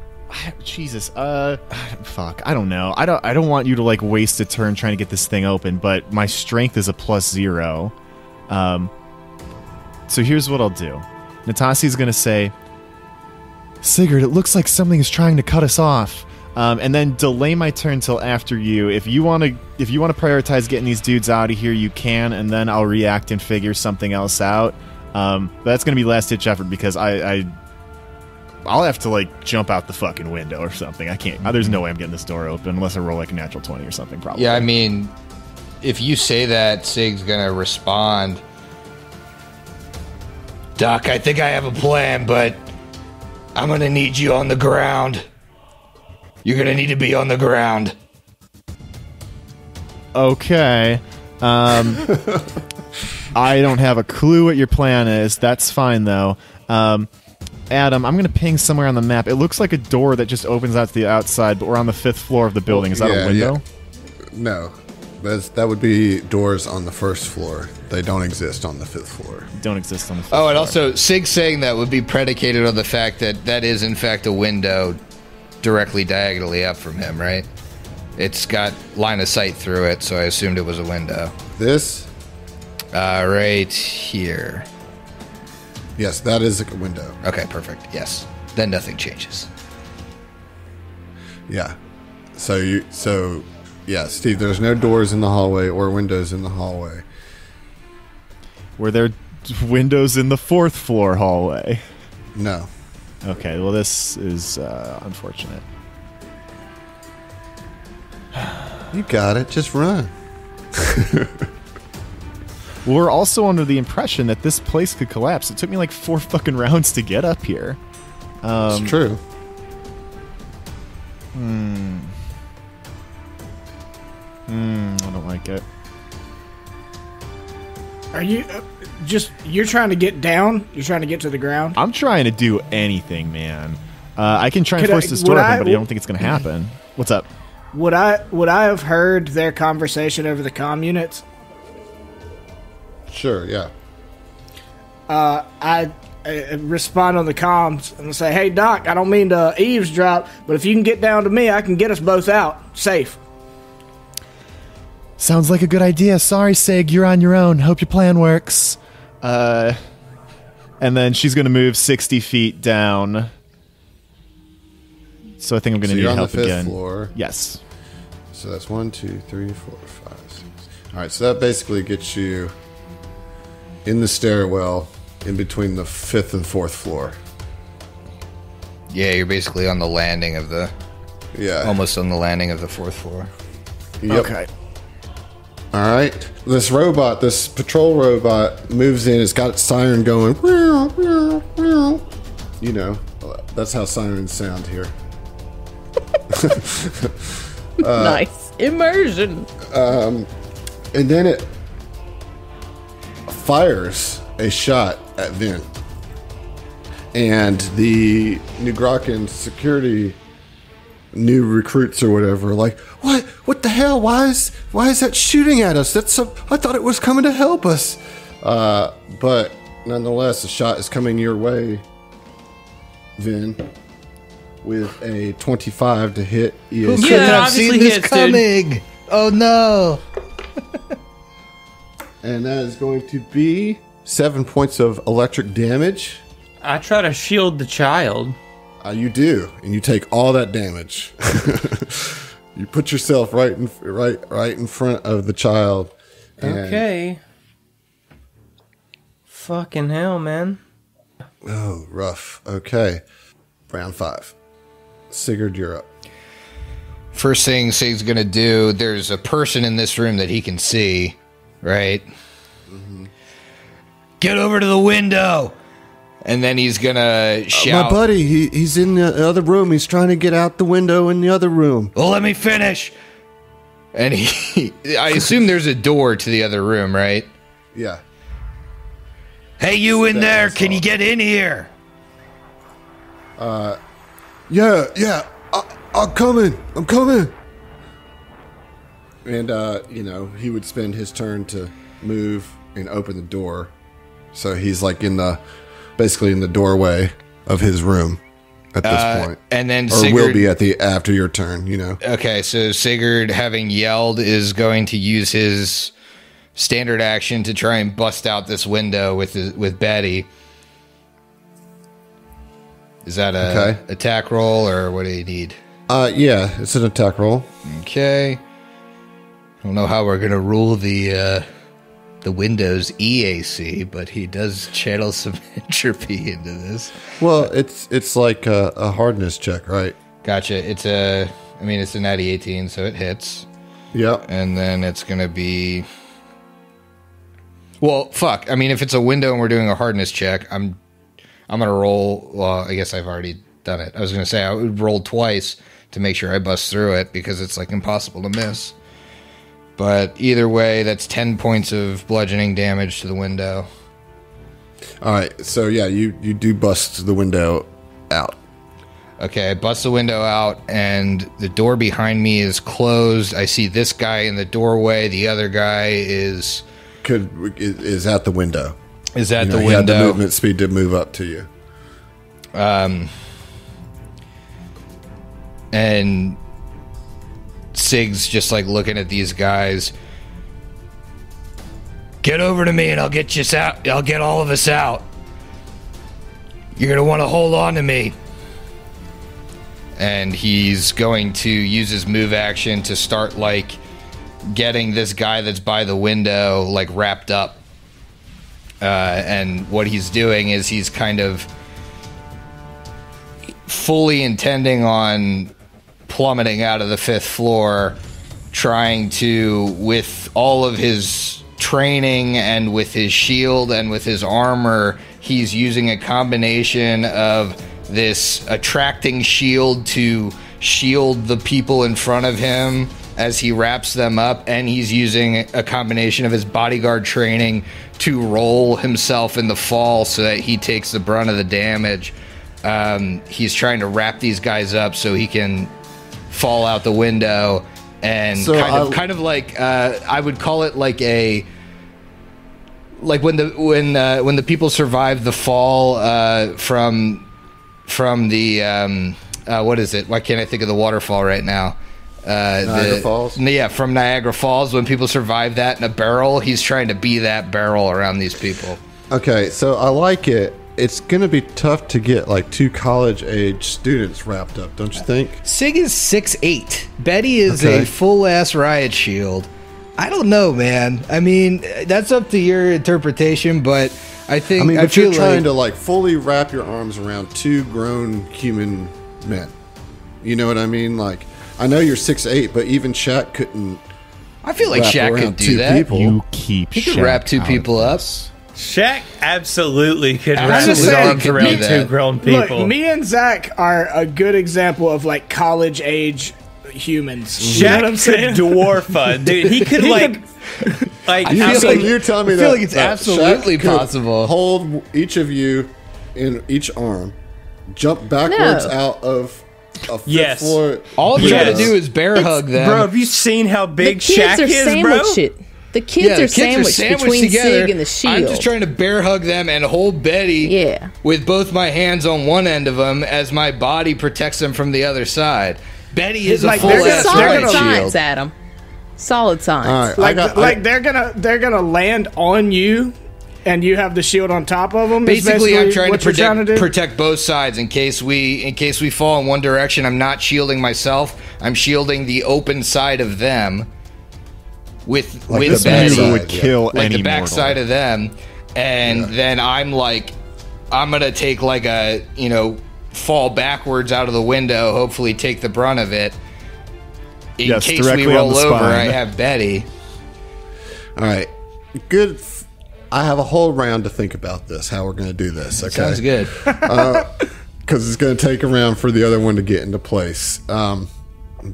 Jesus, uh, fuck, I don't know. I don't I don't want you to, like, waste a turn trying to get this thing open, but my strength is a plus zero. Um, so here's what I'll do. Natasi's gonna say, Sigurd, it looks like something is trying to cut us off. Um, and then delay my turn till after you. If you want to, if you want to prioritize getting these dudes out of here, you can, and then I'll react and figure something else out. Um, that's gonna be last ditch effort because I, I, I'll have to like jump out the fucking window or something. I can't. There's no way I'm getting this door open unless I roll like a natural twenty or something. Probably. Yeah, I mean, if you say that, Sig's gonna respond. Doc, I think I have a plan, but I'm gonna need you on the ground. You're gonna need to be on the ground. Okay. Um, I don't have a clue what your plan is. That's fine, though. Um, Adam, I'm gonna ping somewhere on the map. It looks like a door that just opens out to the outside, but we're on the fifth floor of the building. Is that yeah, a window? Yeah. No. That's, that would be doors on the first floor. They don't exist on the fifth floor. Don't exist on the fifth floor. Oh, and also, Sig saying that would be predicated on the fact that that is, in fact, a window directly diagonally up from him, right? It's got line of sight through it, so I assumed it was a window. This? Uh, right here. Yes, that is a window. Okay, perfect. Yes. Then nothing changes. Yeah. So you... So... Yeah, Steve, there's no doors in the hallway or windows in the hallway. Were there windows in the fourth floor hallway? No. Okay, well, this is uh, unfortunate. You got it. Just run. We're also under the impression that this place could collapse. It took me like four fucking rounds to get up here. Um, it's true. Hmm... Mm, I don't like it. Are you uh, just, you're trying to get down? You're trying to get to the ground? I'm trying to do anything, man. Uh, I can try and Could force I, this door open, I, but I don't think it's going to happen. What's up? Would I, would I have heard their conversation over the comm units? Sure, yeah. Uh, I... I respond on the comms and say, hey, Doc, I don't mean to eavesdrop, but if you can get down to me, I can get us both out safe. Sounds like a good idea. Sorry, Sig, you're on your own. Hope your plan works. Uh, and then she's going to move sixty feet down. So I think I'm going to so need you're help on the fifth again. Floor. Yes. So that's one, two, three, four, five, six. All right. So that basically gets you in the stairwell, in between the fifth and fourth floor. Yeah, you're basically on the landing of the. Yeah. Almost on the landing of the fourth floor. Yep. Okay. All right. This robot, this patrol robot, moves in. It's got its siren going. Meow, meow, meow. You know, that's how sirens sound here. uh, nice immersion. Um, and then it fires a shot at Vin, and the Nugrakan security. New recruits or whatever, like, what? What the hell? Why is why is that shooting at us? That's a, I thought it was coming to help us, uh, but nonetheless, the shot is coming your way, Vin, with a twenty-five to hit. Who could have seen this coming? Dude. Oh no! And that is going to be seven points of electric damage. I try to shield the child. Uh, you do, and you take all that damage. You put yourself right in right right in front of the child. Okay. Fucking hell, man. Oh, rough. Okay. Round five. Sigurd, you're up. First thing Sig's gonna do, there's a person in this room that he can see, right? Mm-hmm. Get over to the window! And then he's gonna shout. Uh, my buddy, he, he's in the other room. He's trying to get out the window in the other room. Well, let me finish. And he, I assume there's a door to the other room, right? Yeah. Hey, you in there? Can you get in here? Uh, yeah, yeah. I, I'm coming. I'm coming. And uh, you know, he would spend his turn to move and open the door, so he's like in the. Basically in the doorway of his room at this uh, point. And then or Sigurd, will be at the after your turn, you know. Okay, so Sigurd, having yelled, is going to use his standard action to try and bust out this window with his, with Betty. Is that a okay. attack roll or what do you need? Uh, yeah, it's an attack roll. Okay. I don't know how we're gonna rule the uh, the Windows E A C, but he does channel some entropy into this. Well, it's it's like a, a hardness check, right? Gotcha. It's a, I mean, it's an A D eighteen, so it hits. Yep. And then it's gonna be. Well, fuck. I mean, if it's a window and we're doing a hardness check, I'm, I'm gonna roll. Well, I guess I've already done it. I was gonna say I would roll twice to make sure I bust through it because it's like impossible to miss. But either way, that's ten points of bludgeoning damage to the window. All right. So yeah, you you do bust the window out. Okay, I bust the window out, and the door behind me is closed. I see this guy in the doorway. The other guy is. Could is at the window. Is at you know, the window. He had the movement speed to move up to you. Um, and Sig's just like looking at these guys. Get over to me, and I'll get you out. I'll get all of us out. You're gonna want to hold on to me. And he's going to use his move action to start like. Getting this guy that's by the window like wrapped up uh, and what he's doing is he's kind of fully intending on plummeting out of the fifth floor, trying to, with all of his training and with his shield and with his armor, he's using a combination of this attracting shield to shield the people in front of him as he wraps them up, and he's using a combination of his bodyguard training to roll himself in the fall so that he takes the brunt of the damage. Um, he's trying to wrap these guys up so he can fall out the window and so kind of, I'll... kind of like uh, I would call it like a like when the when uh, when the people survive the fall uh, from from the um, uh, what is it? Why can't I think of the waterfall right now? Uh, Niagara the, Falls? Yeah, from Niagara Falls. When people survive that in a barrel, he's trying to be that barrel around these people. Okay, so I like it. It's going to be tough to get like two college-age students wrapped up, don't you think? Sig is six eight. Betty is okay. A full-ass riot shield. I don't know, man. I mean, that's up to your interpretation, but I think... I mean, but I feel you're trying like, to like fully wrap your arms around two grown human men. You know what I mean? Like... I know you're six eight, but even Shaq couldn't. I feel like Shaq could do that. People. You keep he could Shaq wrap two people up. Shaq absolutely could wrap his arms around two grown people. Look, me and Zach are a good example of like college age humans. Shaq, you know what I'm saying? Dwarf, dude. He could he like. Could, like, I feel like you tell me I feel that, like it's that absolutely Shaq possible. Hold each of you in each arm, jump backwards no. out of. Yes. Floor. All I'm yes. trying to do is bear it's, hug them. Bro, have you seen how big Shaq is, bro? It. The kids yeah, the are kids sandwiched, sandwiched between together. Sig and the shield. I'm just trying to bear hug them and hold Betty yeah. with both my hands on one end of them as my body protects them from the other side. Betty is it's a like, full ass right shield. Signs, Adam. Solid signs. Right, like got, like I, they're gonna they're gonna land on you. And you have the shield on top of them. Basically, basically I'm trying to protect, trying to protect both sides in case we in case we fall in one direction. I'm not shielding myself. I'm shielding the open side of them. With like with Betty would kill like any the backside of them, and yeah. then I'm like, I'm gonna take like a you know fall backwards out of the window. Hopefully, take the brunt of it. In yes, case we roll over, I have Betty. All right, good. I have a whole round to think about this, how we're going to do this. Okay? Sounds good. Because uh, it's going to take a round for the other one to get into place. Um,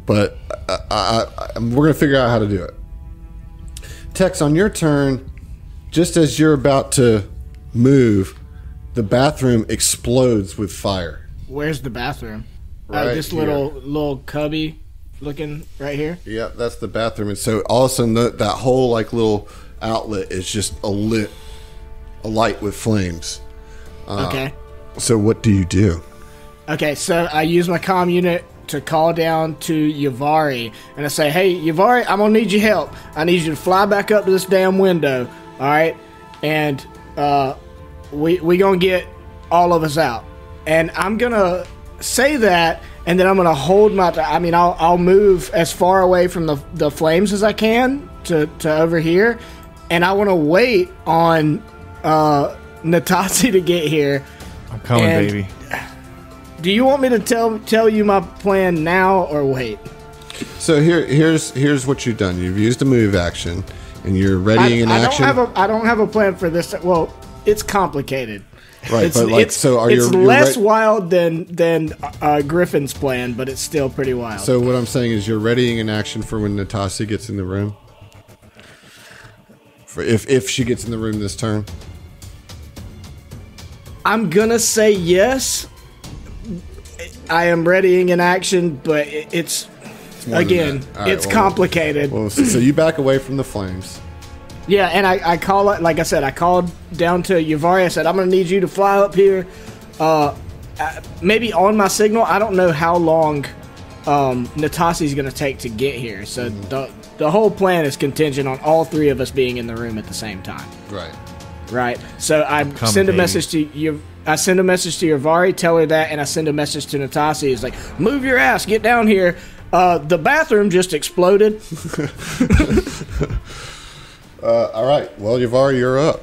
but I, I, I, we're going to figure out how to do it. Tex, on your turn, just as you're about to move, the bathroom explodes with fire. Where's the bathroom? Right uh, this here. little little cubby looking right here? Yeah, that's the bathroom. And so all of a sudden, the, that whole like little... outlet is just a lit a light with flames. Uh, okay. So what do you do? Okay, so I use my comm unit to call down to Yavari, and I say, hey, Yavari, I'm going to need your help. I need you to fly back up to this damn window, all right? And uh, we we going to get all of us out. And I'm going to say that and then I'm gonna hold my. I mean, I'll I'll move as far away from the the flames as I can to to over here, and I want to wait on uh, Natatsu to get here. I'm coming, and baby. Do you want me to tell tell you my plan now or wait? So here here's here's what you've done. You've used a move action, and you're readying an action. I don't have a I don't have a plan for this. Well, it's complicated. Right, it's, but like, it's, so are you? It's your, less wild than than uh, Griffin's plan, but it's still pretty wild. So what I'm saying is, you're readying an action for when Natasha gets in the room. For if if she gets in the room this turn, I'm gonna say yes. I am readying an action, but it, it's, it's again, right, it's well, complicated. Well, so you back away from the flames. Yeah, and I, I call it, like I said, I called down to Yvari. I said, I'm going to need you to fly up here. Uh, maybe on my signal. I don't know how long um, Natasi's going to take to get here. So mm-hmm. the the whole plan is contingent on all three of us being in the room at the same time. Right. Right. So I Come send a baby. message to you. I send a message to Yvari, tell her that, and I send a message to Natasi. It's like, move your ass, get down here. Uh, the bathroom just exploded. Uh, all right. Well, Yvari, you're up.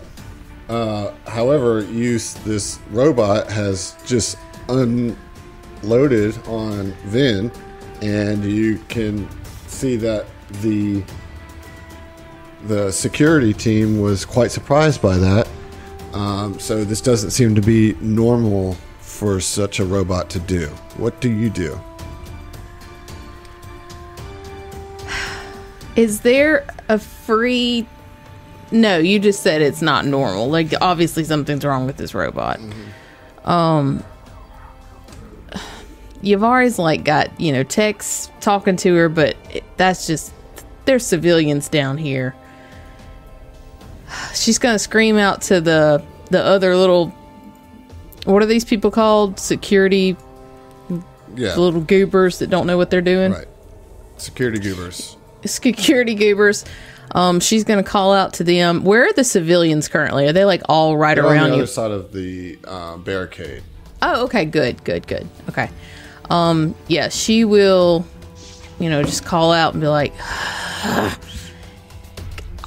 Uh, however, you, this robot has just unloaded on Vin, and you can see that the the security team was quite surprised by that. Um, so this doesn't seem to be normal for such a robot to do. What do you do? Is there a free... No, you just said it's not normal. Like, obviously something's wrong with this robot. Mm-hmm. Um, Yavari's, like, got, you know, techs talking to her, but it, that's just... There's civilians down here. She's going to scream out to the, the other little... What are these people called? Security... Yeah. Little goobers that don't know what they're doing. Right. Security goobers. Security goobers. Um, she's going to call out to them. Where are the civilians currently? Are they like all right They're around you? On the other you? side of the uh, barricade. Oh, okay. Good, good, good. Okay. Um, yeah, she will, you know, just call out and be like,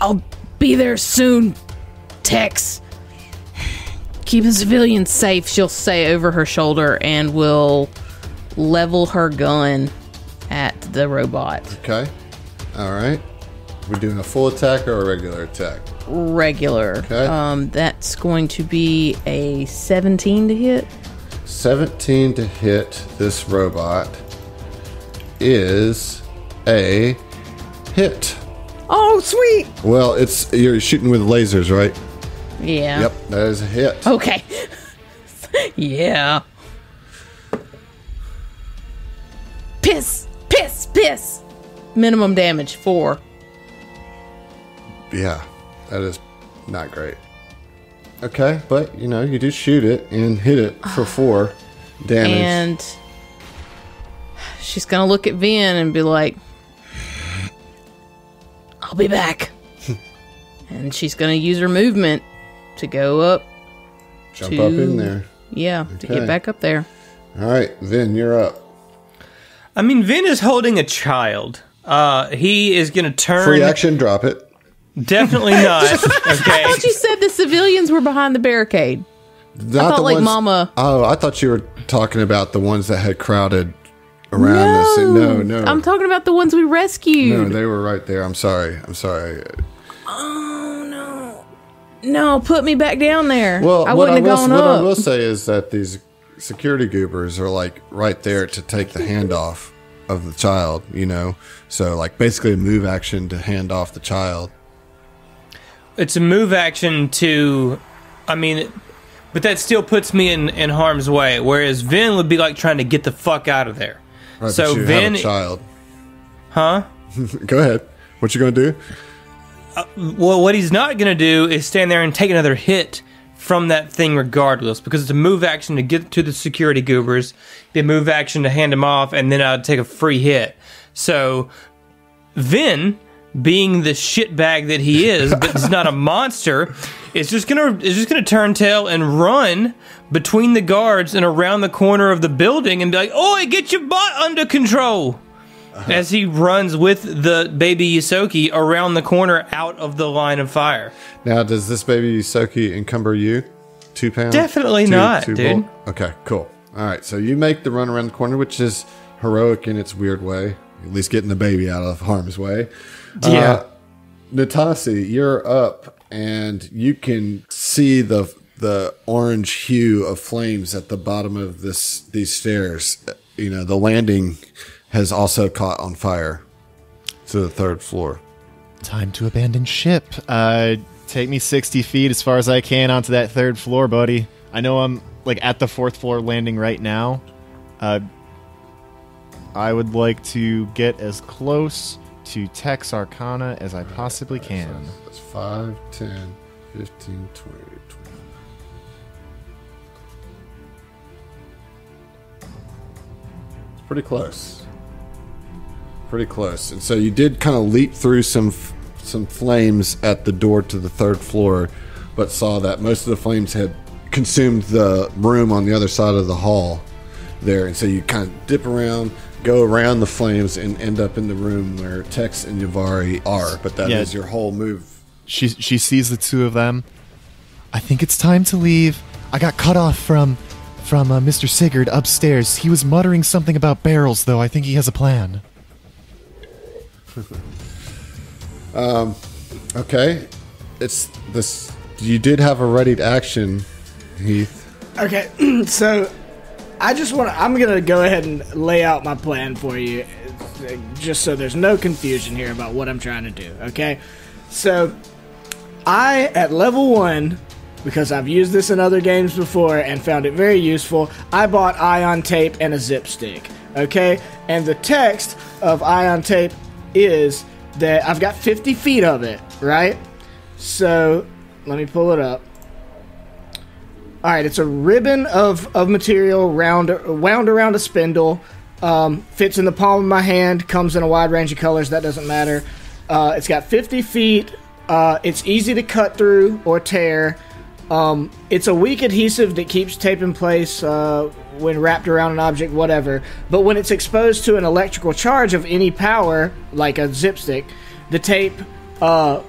I'll be there soon, Tex. Keep the civilians safe, she'll say over her shoulder, and will level her gun at the robot. Okay. All right. We're doing a full attack or a regular attack? Regular. Okay. Um, that's going to be a seventeen to hit. seventeen to hit this robot is a hit. Oh, sweet. Well, it's you're shooting with lasers, right? Yeah. Yep, that is a hit. Okay. Yeah. Piss, piss, piss. Minimum damage, four. Yeah, that is not great. Okay, but, you know, you do shoot it and hit it for four damage. And she's going to look at Vin and be like, I'll be back. And she's going to use her movement to go up. Jump to, up in there. Yeah, okay. To get back up there. All right, Vin, you're up. I mean, Vin is holding a child. Uh, he is going to turn... Free action, drop it. Definitely not. Okay. I thought you said the civilians were behind the barricade. Not I thought, the like, ones, Mama... Oh, I thought you were talking about the ones that had crowded around no, us. No, no. I'm talking about the ones we rescued. No, they were right there. I'm sorry. I'm sorry. Oh, no. No, put me back down there. Well, I wouldn't I will, have gone what up. What I will say is that these security goobers are, like, right there to take the handoff of the child, you know? So, like, basically a move action to hand off the child. It's a move action to, I mean, but that still puts me in, in harm's way. Whereas Vin would be like trying to get the fuck out of there. Right, so but you Vin, have a child, huh? Go ahead. What you gonna do? Uh, well, what he's not gonna do is stand there and take another hit from that thing, regardless, because it's a move action to get to the security goobers, the move action to hand him off, and then I'd take a free hit. So Vin, being the shitbag that he is, but he's not a monster, It's just gonna it's just gonna turn tail and run between the guards and around the corner of the building and be like, "Oi, get your butt under control!" Uh-huh. As he runs with the baby Ysoki around the corner out of the line of fire. Now, does this baby Ysoki encumber you? Two pounds? Definitely two, not, two dude. Bolt? Okay, cool. All right, so you make the run around the corner, which is heroic in its weird way. At least getting the baby out of harm's way. Yeah. Uh, Natasi, you're up, and you can see the the orange hue of flames at the bottom of this these stairs. You know, the landing has also caught on fire to the third floor. Time to abandon ship. Uh, take me sixty feet as far as I can onto that third floor, buddy. I know I'm like at the fourth floor landing right now. Uh, I would like to get as close to Tex Arcana as I possibly can. That's five, ten, fifteen, twenty, twenty. It's pretty close. Pretty close. And so you did kind of leap through some some flames at the door to the third floor, but saw that most of the flames had consumed the room on the other side of the hall there. And so you kind of dip around, go around the flames, and end up in the room where Tex and Yavari are. But that yeah. is your whole move. She, she sees the two of them. I think it's time to leave. I got cut off from, from uh, Mister Sigurd upstairs. He was muttering something about barrels, though. I think he has a plan. um, okay. It's this. You did have a readied action, Heath. Okay, so I just want to, I'm going to go ahead and lay out my plan for you, just so there's no confusion here about what I'm trying to do, okay? So, I, at level one, because I've used this in other games before and found it very useful, I bought ion tape and a zip stick, okay? And the text of ion tape is that I've got fifty feet of it, right? So, let me pull it up. All right, it's a ribbon of, of material round, wound around a spindle, um, fits in the palm of my hand, comes in a wide range of colors, that doesn't matter. Uh, it's got fifty feet, uh, it's easy to cut through or tear. Um, it's a weak adhesive that keeps tape in place uh, when wrapped around an object, whatever. But when it's exposed to an electrical charge of any power, like a zipstick, the tape uh,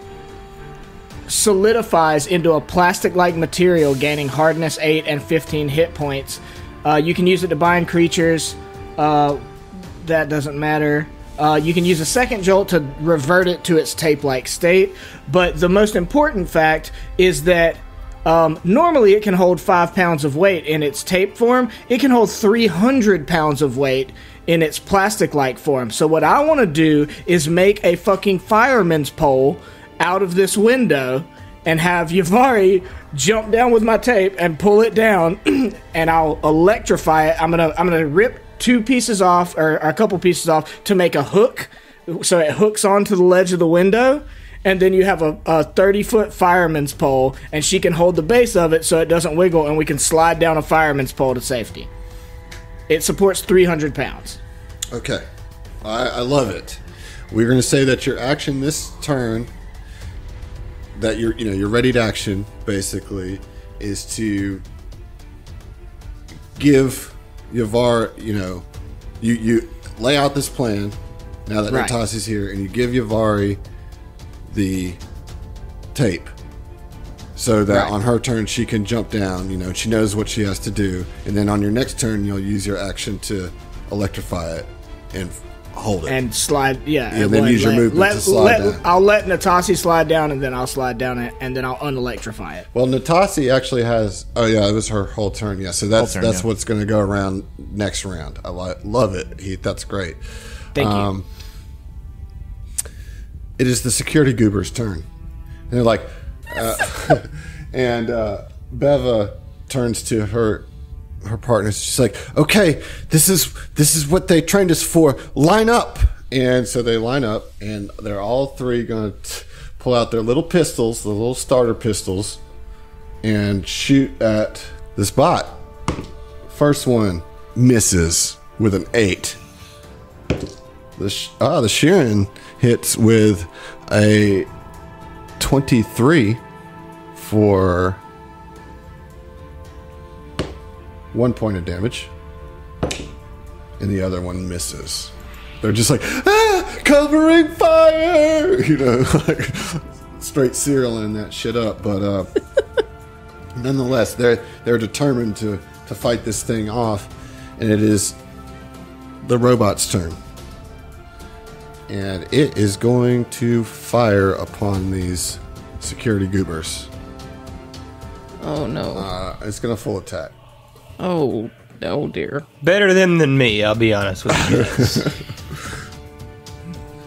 solidifies into a plastic-like material, gaining hardness eight and fifteen hit points. Uh, you can use it to bind creatures. Uh, that doesn't matter. Uh, you can use a second jolt to revert it to its tape-like state. But the most important fact is that um, normally it can hold five pounds of weight in its tape form. It can hold three hundred pounds of weight in its plastic-like form. So what I want to do is make a fucking fireman's pole out of this window and have Yavari jump down with my tape and pull it down, and I'll electrify it. I'm gonna I'm gonna rip two pieces off, or, or a couple pieces off, to make a hook, so it hooks onto the ledge of the window, and then you have a, a thirty foot fireman's pole, and she can hold the base of it so it doesn't wiggle, and we can slide down a fireman's pole to safety. It supports three hundred pounds. Okay, I, I love it. We're gonna say that your action this turn, that your you know your readied action basically is to give Yavar you know you you lay out this plan now that right. Natasi's here, and you give Yavari the tape so that right. on her turn she can jump down, you know she knows what she has to do, and then on your next turn you'll use your action to electrify it and hold it and slide, yeah. And, and then let, use your let, movement let, to slide let, down. I'll let Natasi slide down, and then I'll slide down it, and then I'll unelectrify it. Well, Natasi actually has. Oh yeah, it was her whole turn. Yeah, so that's turn, that's yeah. what's going to go around next round. I li love it, Heath. That's great. Thank um, you. It is the security goober's turn, and they're like, uh, and uh, Beva turns to her. her partner. She's like, okay, this is this is what they trained us for. Line up. And so they line up, and they're all three going to pull out their little pistols, the little starter pistols, and shoot at this bot. First one misses with an eight. The sh ah, the Shirren hits with a twenty-three for one point of damage. And the other one misses. They're just like, ah, covering fire! You know, like, straight serialing that shit up. But uh, nonetheless, they're, they're determined to, to fight this thing off. And it is the robot's turn. And it is going to fire upon these security goobers. Oh, no. Uh, it's going to full attack. Oh, oh dear. Better them than me, I'll be honest with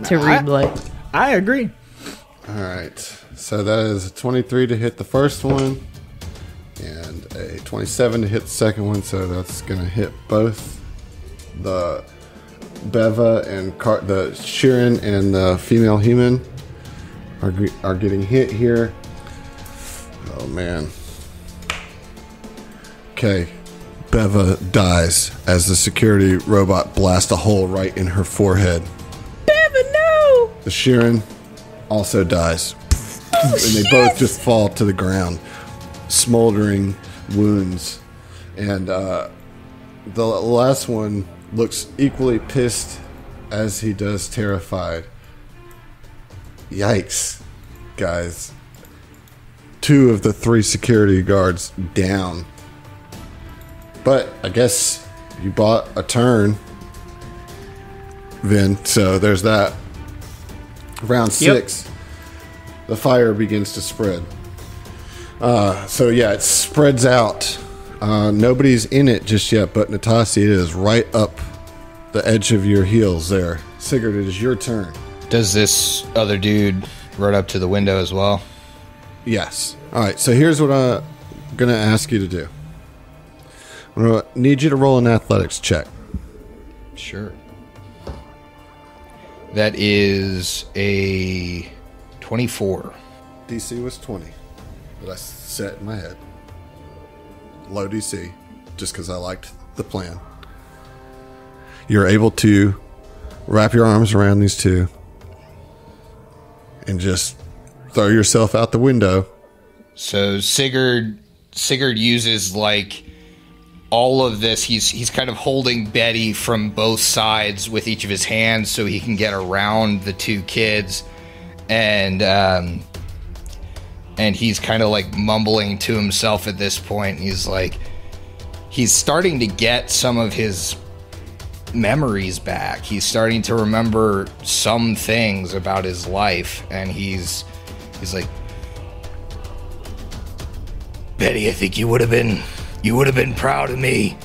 you. To read like. I agree. All right. So that is a twenty-three to hit the first one and a twenty-seven to hit the second one. So that's going to hit both the Beva and Car the Shirren and the female human are, are getting hit here. Oh, man. Okay. Beva dies as the security robot blasts a hole right in her forehead. Beva, no! The Shirren also dies. Oh, and they shit. both just fall to the ground. Smoldering wounds. And uh, the last one looks equally pissed as he does terrified. Yikes, guys. Two of the three security guards down. But I guess you bought a turn, Vin. So there's that. Round six, yep. The fire begins to spread. Uh, so yeah, it spreads out. Uh, nobody's in it just yet, but Natasi, it is right up the edge of your heels there. Sigurd, it is your turn. Does this other dude run up to the window as well? Yes. All right. So here's what I'm gonna ask you to do. I'm gonna need you to roll an athletics check. Sure. That is a twenty-four. D C was twenty. But I set in my head. Low D C, just because I liked the plan. You're able to wrap your arms around these two and just throw yourself out the window. So Sigurd, Sigurd uses like. All of this, he's he's kind of holding Betty from both sides with each of his hands so he can get around the two kids, and um, and he's kind of like mumbling to himself at this point. He's like, he's starting to get some of his memories back. He's starting to remember some things about his life, and he's he's like, Betty, I think you would have been. You would have been proud of me.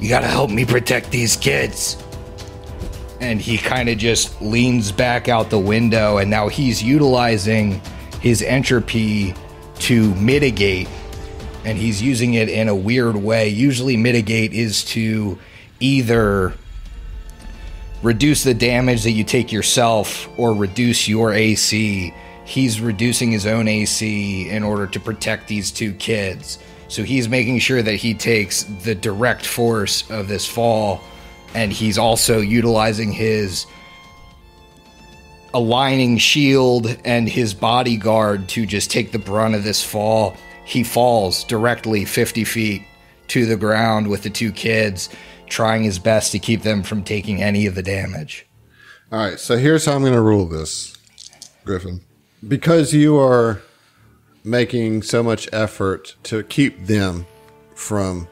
You gotta help me protect these kids. And he kind of just leans back out the window, and now he's utilizing his entropy to mitigate, and he's using it in a weird way. Usually mitigate is to either reduce the damage that you take yourself or reduce your A C. He's reducing his own A C in order to protect these two kids. So he's making sure that he takes the direct force of this fall, and he's also utilizing his aligning shield and his bodyguard to just take the brunt of this fall. He falls directly fifty feet to the ground with the two kids, trying his best to keep them from taking any of the damage. All right, so here's how I'm going to rule this, Griffin. Because you are making so much effort to keep them from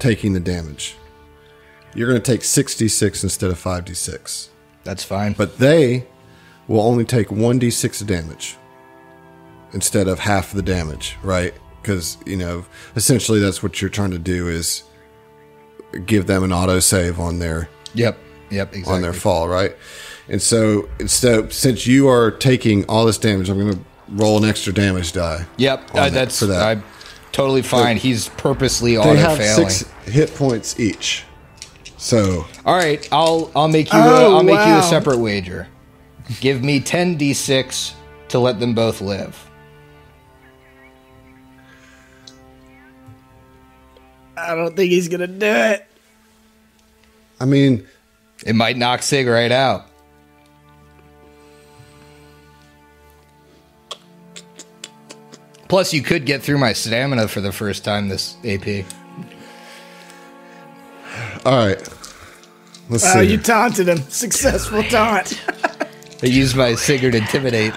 taking the damage, you're going to take six d six instead of five d six. That's fine. But they will only take one d six damage instead of half the damage, right? Because, you know, essentially that's what you're trying to do, is give them an auto save on their yep yep exactly. on their fall, right? And so, so since you are taking all this damage, I'm going to roll an extra damage die. Yep, uh, that's that. I'm totally fine. They, He's purposely auto failing. They have six hit points each. So, all right, I'll I'll make you oh, a, I'll wow. make you a separate wager. Give me ten d six to let them both live. I don't think he's gonna do it. I mean, it might knock Sig right out. Plus, you could get through my stamina for the first time this A P. All right. Let's wow, see. You taunted him. Successful taunt. I used my Sigurd Intimidate.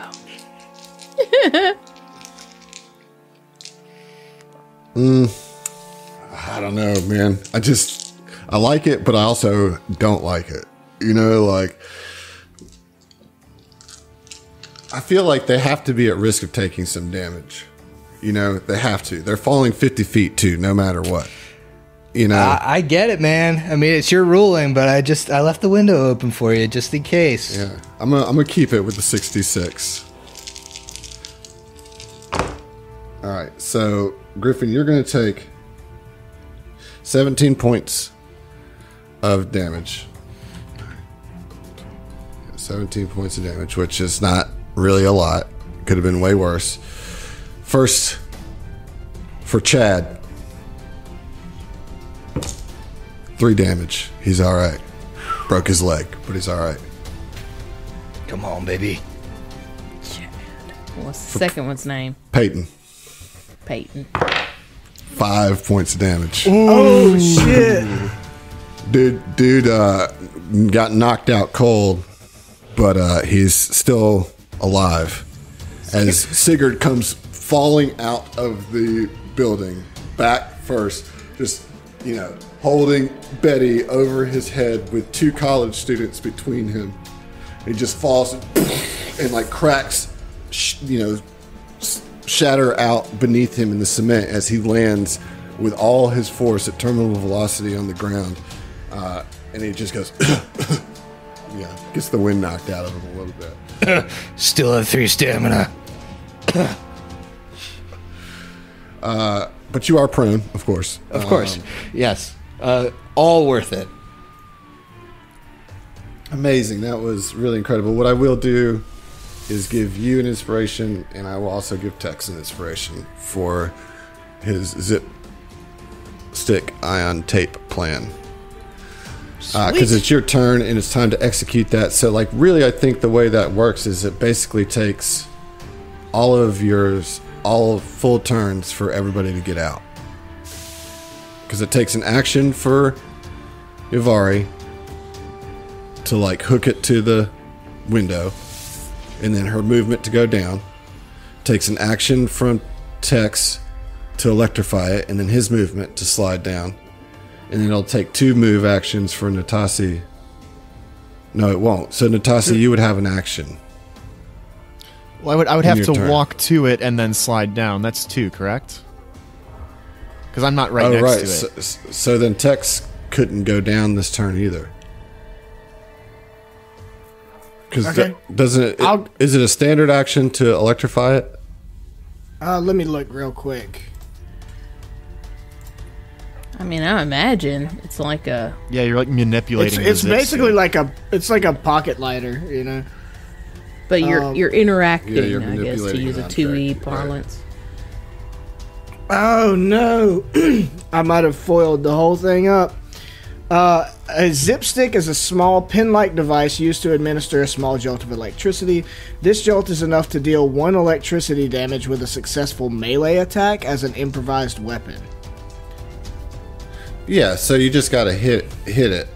mm, I don't know, man. I just, I like it, but I also don't like it. You know, like, I feel like they have to be at risk of taking some damage. You know, they have to. They're falling fifty feet too, no matter what. You know, uh, I get it, man. I mean, it's your ruling, but I just I left the window open for you just in case. Yeah, I'm gonna I'm gonna keep it with the sixty-six. All right, so Griffin, you're gonna take seventeen points of damage. seventeen points of damage, which is not really a lot. Could have been way worse. First for Chad. Three damage. He's all right. Broke his leg, but he's all right. Come on, baby. Chad. What's the For second one's name? Peyton. Peyton. Five points of damage. Ooh. Oh, shit. Dude, dude uh, got knocked out cold, but uh, he's still alive. As Sigurd comes falling out of the building, back first, just, you know, holding Betty over his head with two college students between him. He just falls and, and like cracks, sh you know, shatter out beneath him in the cement as he lands with all his force at terminal velocity on the ground. Uh, and he just goes, yeah, gets the wind knocked out of him a little bit. Still have three stamina. uh, but you are prone, of course. Of course, um, yes. Uh, all worth it. Amazing. That was really incredible. What I will do is give you an inspiration, and I will also give Tex an inspiration for his zip stick ion tape plan. Because uh, it's your turn, and it's time to execute that. So, like, really, I think the way that works is it basically takes all of yours, all full turns for everybody to get out. Because it takes an action for Ivari to like hook it to the window, and then her movement to go down. Takes an action from Tex to electrify it, and then his movement to slide down. And then it'll take two move actions for Natasi. No, it won't. So Natasi, you would have an action. Well, I would I would have to turn. walk to it and then slide down. That's two, correct? Because I'm not right oh, next right. to it. So, so then Tex couldn't go down this turn either. Because okay. doesn't it, it, is it a standard action to electrify it? Uh, let me look real quick. I mean, I imagine it's like a yeah. You're like manipulating. It's, it's basically like a it's like a pocket lighter, you know. But you're um, you're interacting, yeah, you're I guess, to use a two E parlance. Right. Oh no, I might have foiled the whole thing up. Uh, a zip stick is a small pin-like device used to administer a small jolt of electricity. This jolt is enough to deal one electricity damage with a successful melee attack as an improvised weapon. Yeah, so you just gotta hit hit it,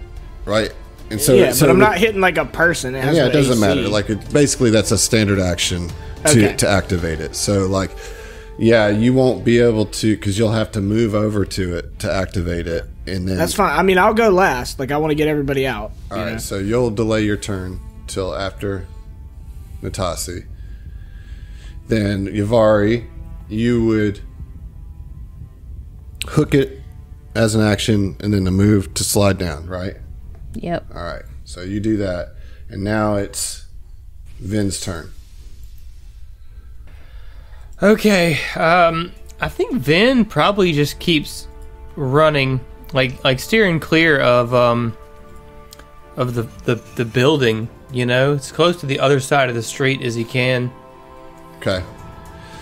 right? And so, yeah, so but I'm not hitting like a person. It has yeah, it doesn't A C. Matter. Like it, basically, that's a standard action to okay. to activate it. So like, yeah, you won't be able to because you'll have to move over to it to activate it, and then that's fine. I mean, I'll go last. Like I want to get everybody out. All right, know? So you'll delay your turn till after Natasi. Then Yvari, you would hook it as an action, and then a move to slide down, right? Yep. All right. So you do that, and now it's Vin's turn. Okay. Um, I think Vin probably just keeps running, like like steering clear of um of the the, the building. You know, as close to the other side of the street as he can. Okay.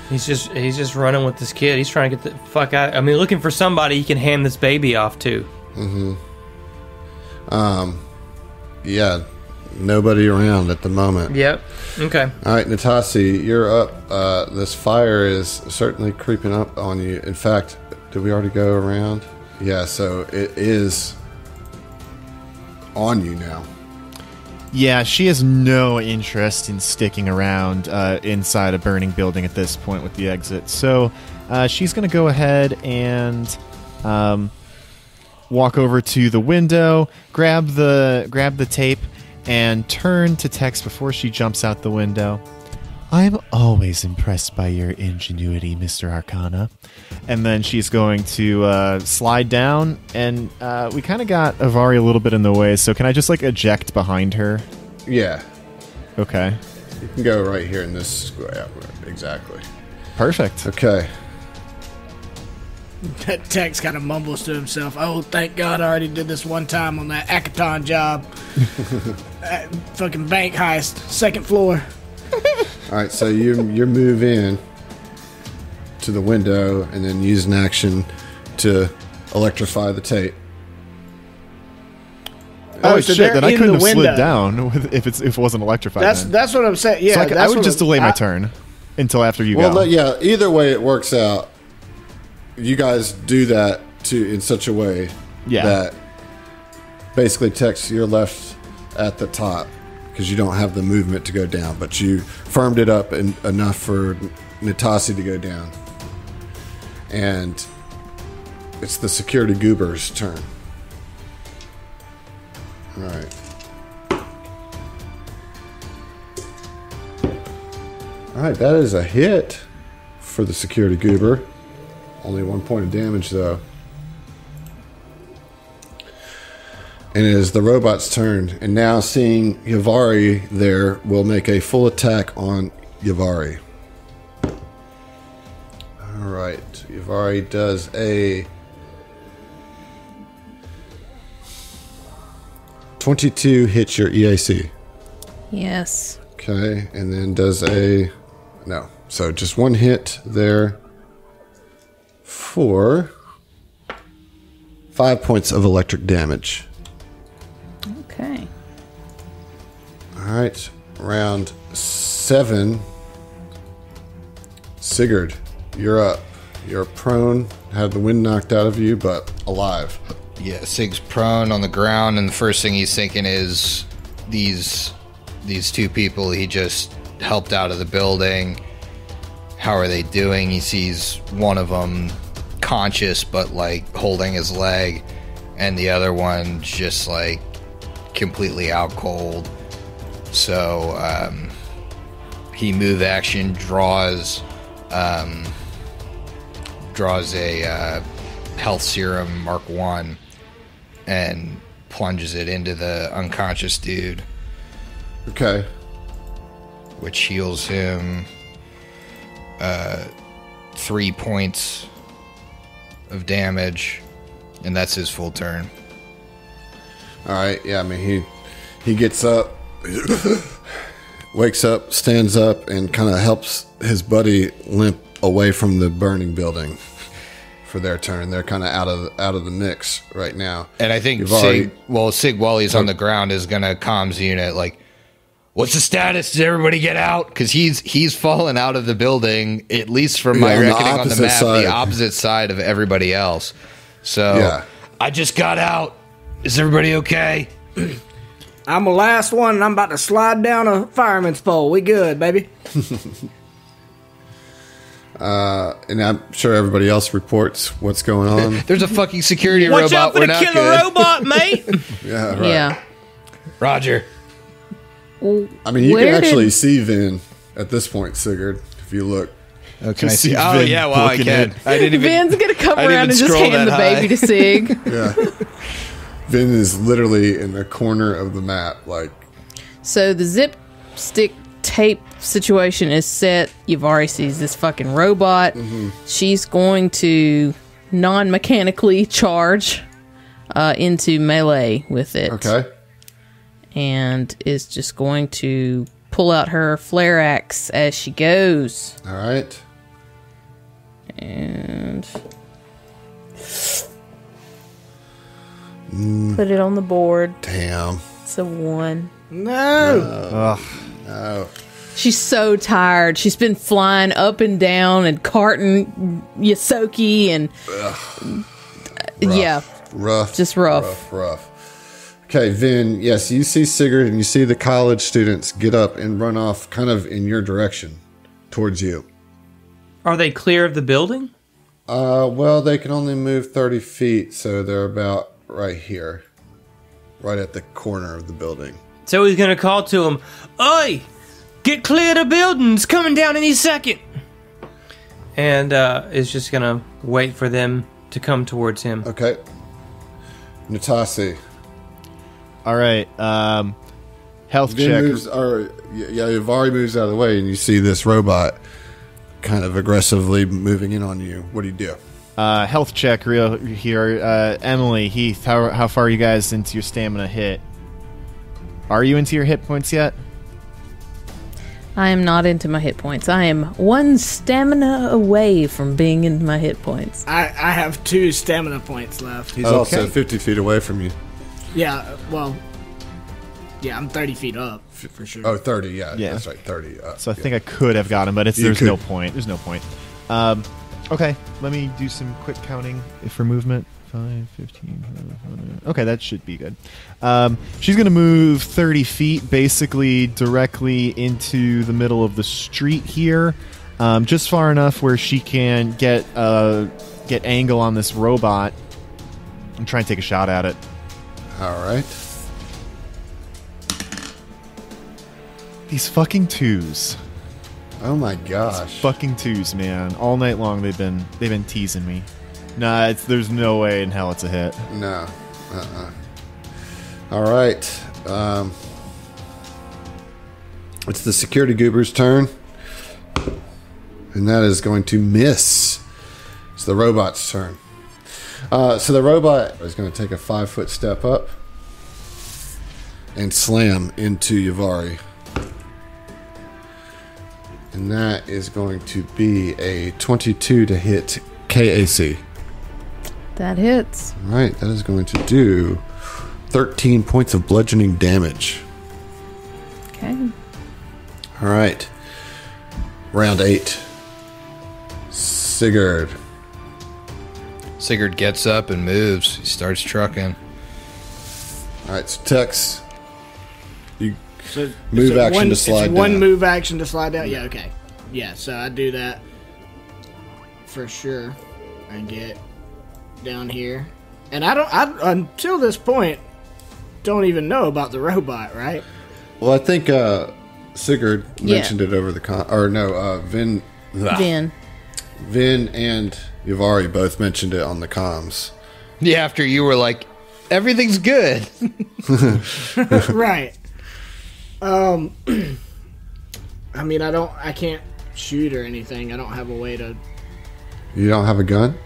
He's just he's just running with this kid. He's trying to get the fuck out. I mean, looking for somebody he can hand this baby off to. Mm-hmm. Um, yeah, nobody around at the moment. Yep. Okay. All right, Natasi, you're up. Uh, this fire is certainly creeping up on you. In fact, did we already go around? Yeah, so it is on you now. Yeah, she has no interest in sticking around uh, inside a burning building at this point with the exit. So uh, she's going to go ahead and um, walk over to the window, grab the grab the tape, and turn to text before she jumps out the window. I'm always impressed by your ingenuity, Mister Arcana. And then she's going to uh, slide down, and uh, we kind of got Avari a little bit in the way, so can I just, like, eject behind her? Yeah. Okay. You can go right here in this square. Exactly. Perfect. Okay. That Tex kind of mumbles to himself, oh, thank God I already did this one time on that Akaton job. uh, fucking bank heist, second floor. All right, so you you move in to the window and then use an action to electrify the tape. Oh, oh so shit! Then I couldn't have window. slid down with, if it's if it wasn't electrified. That's then. that's what I'm saying. Yeah, so I, could, I would just I'm, delay my I, turn until after you well, go. Well, yeah. Either way, it works out. You guys do that to in such a way yeah. that basically Tex, you're left at the top, because you don't have the movement to go down, but you firmed it up in, enough for Natasi to go down. And it's the security goober's turn. All right. All right, that is a hit for the security goober. Only one point of damage, though. And it is the robot's turn. And now seeing Yavari there will make a full attack on Yavari. Alright. Yavari does a twenty-two hits your E A C. Yes. Okay. And then does a... No. So just one hit there. Four. Five points of electric damage. Okay. All right. Round seven. Sigurd, you're up. You're prone. Had the wind knocked out of you, but alive. Yeah, Sig's prone on the ground, and the first thing he's thinking is these these two people he just helped out of the building. How are they doing? He sees one of them conscious, but like holding his leg, and the other one just like completely out cold. So um, he move action draws um, draws a uh, health serum Mark One and plunges it into the unconscious dude. Okay. Which heals him uh, three points of damage, and that's his full turn. All right, yeah, I mean, he he gets up, wakes up, stands up, and kind of helps his buddy limp away from the burning building for their turn. They're kind of out of out of the mix right now. And I think Sig, already, well, Sig, while he's on the ground, is going to comms unit, like, what's the status? Did everybody get out? Because he's, he's fallen out of the building, at least from my yeah, reckoning on the, on the map, side. the opposite side of everybody else. So, yeah. I just got out. Is everybody okay? I'm the last one, and I'm about to slide down a fireman's pole. We good, baby. uh, and I'm sure everybody else reports what's going on. There's a fucking security Watch robot. Watch out for the killer good. robot, mate. yeah, right. Yeah. Roger. Well, I mean, you can actually did... see Vin at this point, Sigurd, if you look. Oh, can I see? Oh, Vin yeah, well, I can. I didn't even, Vin's going to come around and just hand the high. baby to Sig. yeah. Vin is literally in the corner of the map, like. So the zip stick tape situation is set. Yavari sees this fucking robot. Mm-hmm. She's going to non-mechanically charge uh, into melee with it. Okay. And is just going to pull out her flare axe as she goes. All right. And put it on the board. Damn. It's a one. No. No. no. She's so tired. She's been flying up and down and carting Ysoki and Ugh. yeah, rough. rough, just rough, rough, rough. Okay, Vin. Yes, you see Sigurd and you see the college students get up and run off, kind of in your direction, towards you. Are they clear of the building? Uh, well, they can only move thirty feet, so they're about right here, right at the corner of the building. So he's gonna call to him, "Oi! Get clear of the buildings! Coming down any second!" And uh, is just gonna wait for them to come towards him. Okay. Natasi. All right. Um, health Vin check. Moves, or, yeah, Yvari moves out of the way, and you see this robot kind of aggressively moving in on you. What do you do? Uh, health check real here. Uh, Emily, Heath, how, how far are you guys into your stamina hit? Are you into your hit points yet? I am not into my hit points. I am one stamina away from being into my hit points. I, I have two stamina points left. He's okay. Also fifty feet away from you. Yeah, well, yeah, I'm thirty feet up for sure. Oh, thirty, yeah, yeah. That's right, thirty up. So I yeah. think I could have got him, but it's, there's could. no point. There's no point. Um, okay, let me do some quick counting for movement. five, fifteen, okay, that should be good. Um, she's going to move thirty feet, basically directly into the middle of the street here, um, just far enough where she can get uh, get angle on this robot and try and take a shot at it. All right. These fucking twos. Oh my gosh! These fucking twos, man! All night long they've been they've been teasing me. Nah, it's, there's no way in hell it's a hit. No. Uh-uh. All right. Um, it's the security goober's turn. And that is going to miss. It's the robot's turn. Uh, so the robot is going to take a five-foot step up and slam into Yvari. And that is going to be a twenty-two to hit K A C. That hits. All right, that is going to do thirteen points of bludgeoning damage. Okay. All right. Round eight. Sigurd. Sigurd gets up and moves. He starts trucking. All right, so Tex, you so, move so action one, to slide down. One move action to slide down? Yeah, okay. Yeah, so I do that for sure. I get down here, and I don't. I until this point don't even know about the robot, right? Well, I think uh, Sigurd yeah. mentioned it over the con. Or no, uh, Vin, blah. Vin, Vin, and Yvari both mentioned it on the comms. Yeah, after you were like, everything's good, right? Um, I mean, I don't. I can't shoot or anything. I don't have a way to. You don't have a gun?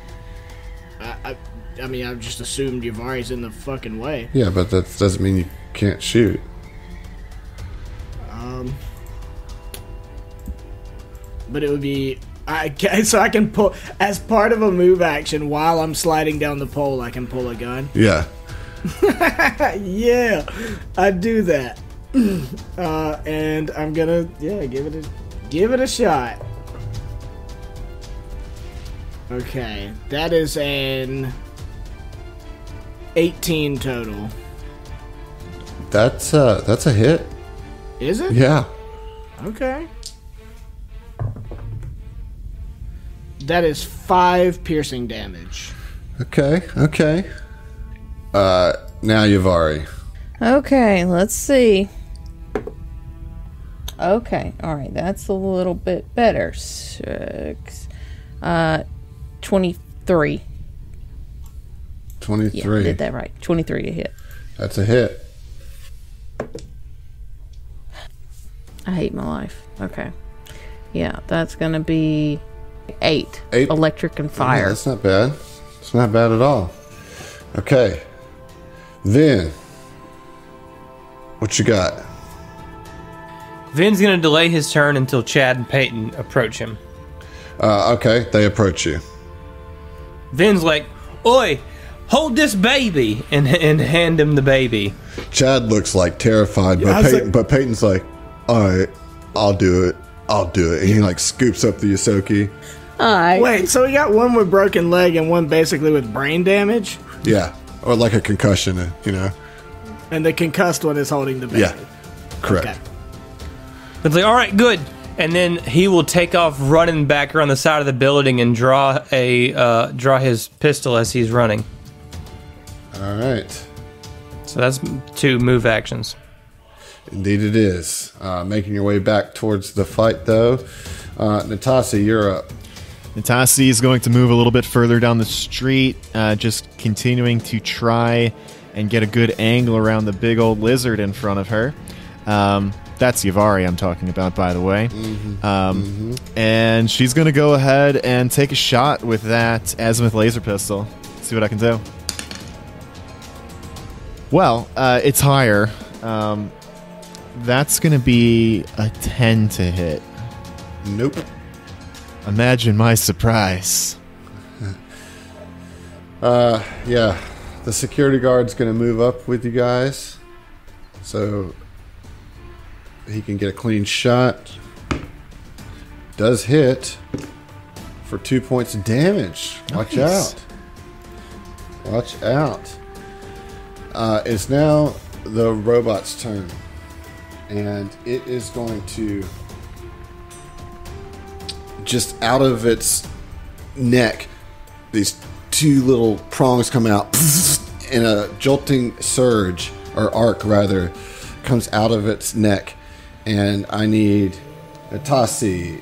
I, I, I mean, I've just assumed Yavari's in the fucking way. Yeah, but that doesn't mean you can't shoot. Um, but it would be, I can, so I can pull as part of a move action while I'm sliding down the pole. I can pull a gun. Yeah. Yeah, I do that, uh, and I'm gonna yeah give it a give it a shot. Okay, that is an eighteen total. That's uh that's a hit. Is it? Yeah. Okay. That is five piercing damage. Okay, okay. Uh now Yvari. Okay, let's see. Okay, alright, that's a little bit better. Six uh twenty-three. twenty-three. Yeah, I did that right. twenty-three to hit. That's a hit. I hate my life. Okay. Yeah, that's going to be eight. eight. Electric and fire. Yeah, that's not bad. It's not bad at all. Okay. Vin, what you got? Vin's going to delay his turn until Chad and Peyton approach him. Uh, okay, they approach you. Vin's like, "Oi, Hold this baby, and and hand him the baby. Chad looks like terrified, but Peyton, like, but Peyton's like, all right, I'll do it, I'll do it. And he like scoops up the Ysoki. All right. Wait, so we got one with broken leg and one basically with brain damage. Yeah, or like a concussion, you know. And the concussed one is holding the baby. Yeah, correct. Okay. It's like, all right, good. And then he will take off running back around the side of the building and draw a uh, draw his pistol as he's running. All right. So that's two move actions. Indeed it is. Uh, making your way back towards the fight, though. Uh, Natasa, you're up. Natasa is going to move a little bit further down the street, uh, just continuing to try and get a good angle around the big old lizard in front of her. Um, that's Yvari I'm talking about, by the way. Mm-hmm. Um, mm-hmm. And she's going to go ahead and take a shot with that azimuth laser pistol. See what I can do. Well, uh, it's higher. Um, that's going to be a ten to hit. Nope. Imagine my surprise. uh, yeah, the security guard's going to move up with you guys, so he can get a clean shot. Does hit for two points of damage. Watch nice. out. Watch out. Uh, it's now the robot's turn, and it is going to just out of its neck, these two little prongs come out, and a jolting surge, or arc rather, comes out of its neck. And I need Natasi,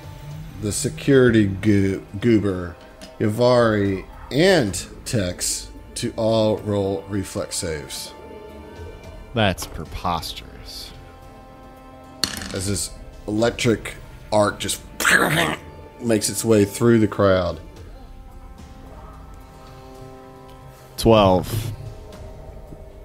the security go goober, Yvari, and Tex to all roll reflex saves. That's preposterous. As this electric arc just makes its way through the crowd. twelve.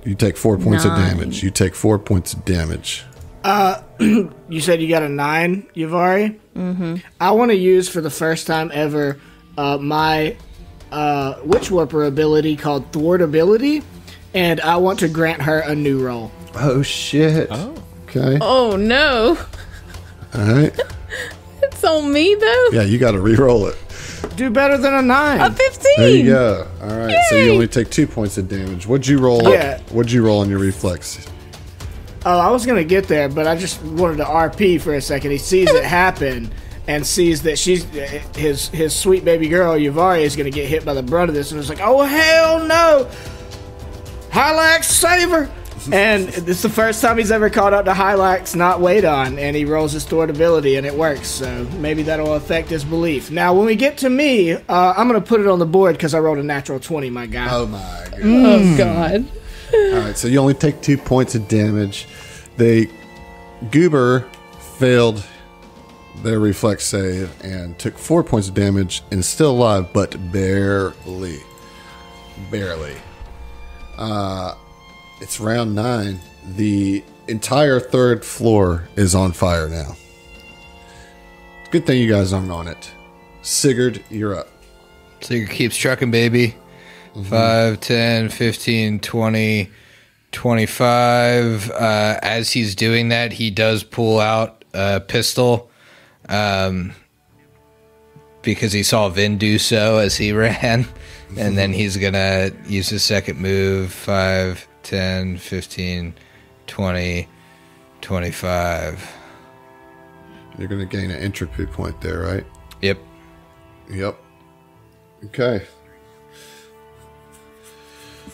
You take four points nine. of damage. You take four points of damage. Uh, you said you got a nine, Yvari? Mm-hmm. I want to use for the first time ever uh, my... Uh, Witch Warper ability called Thwart Ability, and I want to grant her a new roll. Oh shit! Oh. Okay. Oh no! All right. It's on me though. Yeah, you got to re-roll it. Do better than a nine. A fifteen. There you go. All right. Yay. So you only take two points of damage. What'd you roll? Yeah. What'd you roll on your reflex? Oh, I was gonna get there, but I just wanted to R P for a second. He sees it happen. And sees that she's his his sweet baby girl Yvari is going to get hit by the brunt of this, and it's like, oh hell no! Hylax, save her! And it's the first time he's ever called up to Hylax, not wait on, and he rolls his thwart ability, and it works. So maybe that'll affect his belief. Now, when we get to me, uh, I'm going to put it on the board because I rolled a natural twenty, my guy. Oh my god! Mm. Oh god! All right, so you only take two points of damage. The goober failed their reflex save and took four points of damage and is still alive, but barely. Barely. Uh, it's round nine. The entire third floor is on fire now. Good thing you guys aren't on it. Sigurd, you're up. Sigurd keeps trucking, baby. Mm-hmm. five, ten, fifteen, twenty, twenty-five. Uh, as he's doing that, he does pull out a pistol. Um, because he saw Vin do so as he ran, and then he's gonna use his second move, five, ten, fifteen, twenty, twenty-five. You're gonna gain an entropy point there, right? Yep. Yep. Okay.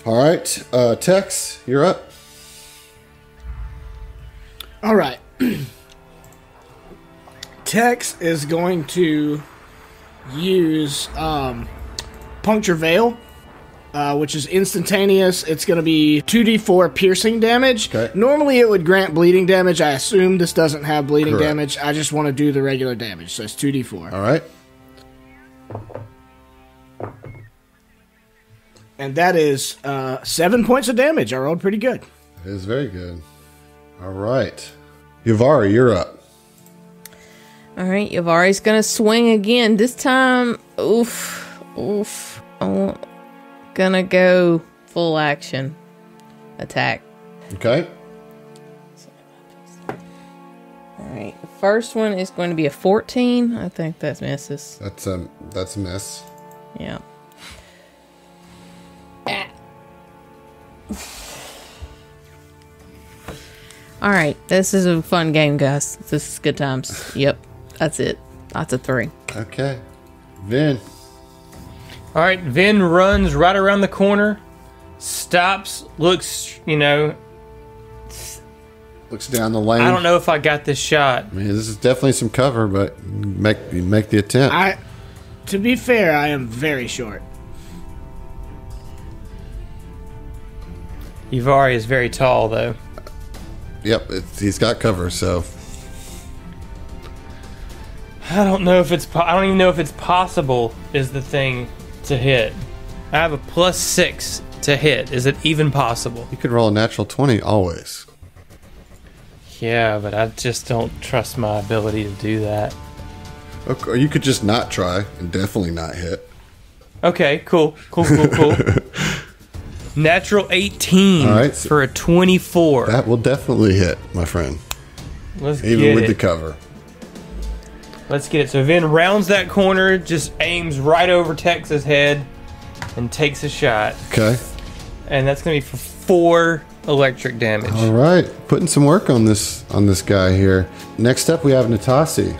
Alright, uh, Tex, you're up. Alright. Tex is going to use um, Puncture Veil, uh, which is instantaneous. It's going to be two d four piercing damage. Okay. Normally it would grant bleeding damage. I assume this doesn't have bleeding Correct. damage. I just want to do the regular damage, so it's two d four. All right. And that is uh, seven points of damage. I rolled pretty good. It is very good. All right. Yvari, you're up. All right, Yavari's going to swing again. This time, oof, oof, I'm going to go full action attack. Okay. Alright, the first one is going to be a fourteen. I think that misses. That's a, that's a miss. Yeah. Ah. Alright, this is a fun game, guys. This is good times. Yep, that's it. That's a three. Okay. Vin. Alright, Vin runs right around the corner, stops, looks, you know, looks down the lane. I don't know if I got this shot. I mean, this is definitely some cover, but make make the attempt. I, to be fair, I am very short. Yvari is very tall, though. Yep, it's, he's got cover, so. I don't know if it's. Po I don't even know if it's possible. Is the thing to hit? I have a plus six to hit. Is it even possible? You could roll a natural twenty always. Yeah, but I just don't trust my ability to do that. Okay, or you could just not try and definitely not hit. Okay, cool, cool, cool, cool. Natural eighteen All right, so for a twenty-four. That will definitely hit, my friend. Let's Even get with it. the cover. Let's get it. So Vin rounds that corner, just aims right over Tex's head, and takes a shot. Okay. And that's going to be for four electric damage. All right, putting some work on this on this guy here. Next up, we have Natasi.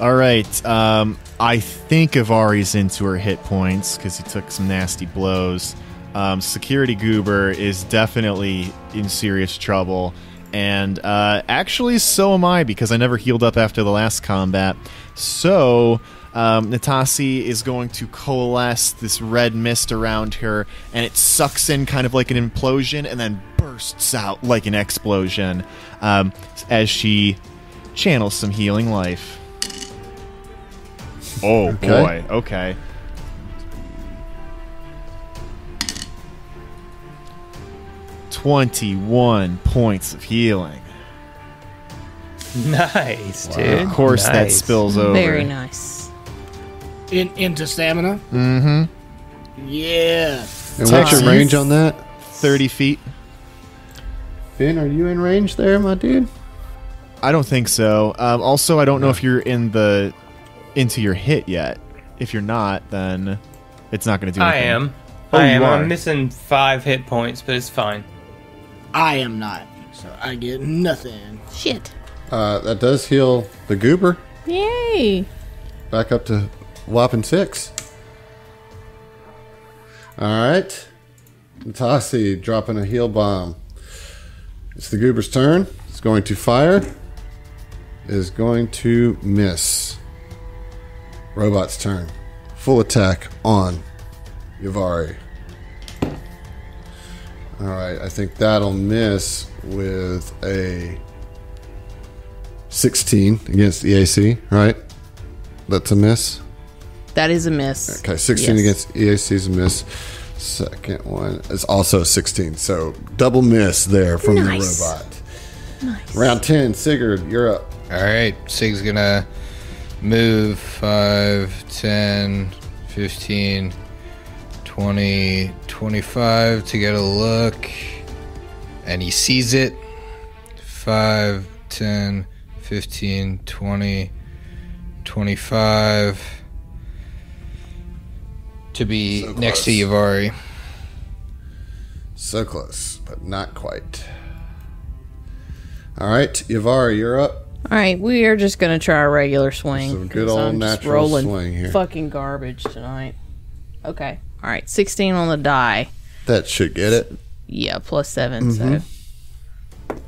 All right, um, I think Avari's into her hit points because he took some nasty blows. Um, Security Goober is definitely in serious trouble, and uh, actually so am I because I never healed up after the last combat. So um, Natasi is going to coalesce this red mist around her, and it sucks in kind of like an implosion, and then bursts out like an explosion um, as she channels some healing life. Oh, okay. Boy. Okay. twenty-one points of healing. Nice, wow. Dude. Of course, nice. That spills over. Very nice. In, into stamina? Mm-hmm. Yeah. And what's your range on that? thirty feet. Ben, are you in range there, my dude? I don't think so. Um, also, I don't know if you're in the into your hit yet. If you're not, then it's not going to do anything. I am. Oh, I am. I'm missing five hit points, but it's fine. I am not, so I get nothing. Shit. Uh, that does heal the goober. Yay. Back up to whopping six. All right. Natasi dropping a heal bomb. It's the goober's turn. It's going to fire. It is going to miss. Robot's turn. Full attack on Yvari. All right, I think that'll miss with a sixteen against E A C, right? That's a miss? That is a miss. Okay, sixteen yes. Against E A C is a miss. Second one is also sixteen, so double miss there from nice. The robot. Nice. Round ten, Sigurd, you're up. All right, Sig's going to move five, ten, fifteen, twenty, twenty-five to get a look, and he sees it. five, ten, fifteen, twenty, twenty-five to be so next to Yvari. So close, but not quite. All right, Yvari, you're up. All right, we are just going to try a regular swing. Some good old I'm natural just rolling swing here. Fucking garbage tonight. Okay. All right, sixteen on the die. That should get it. Yeah, plus seven. Mm-hmm. So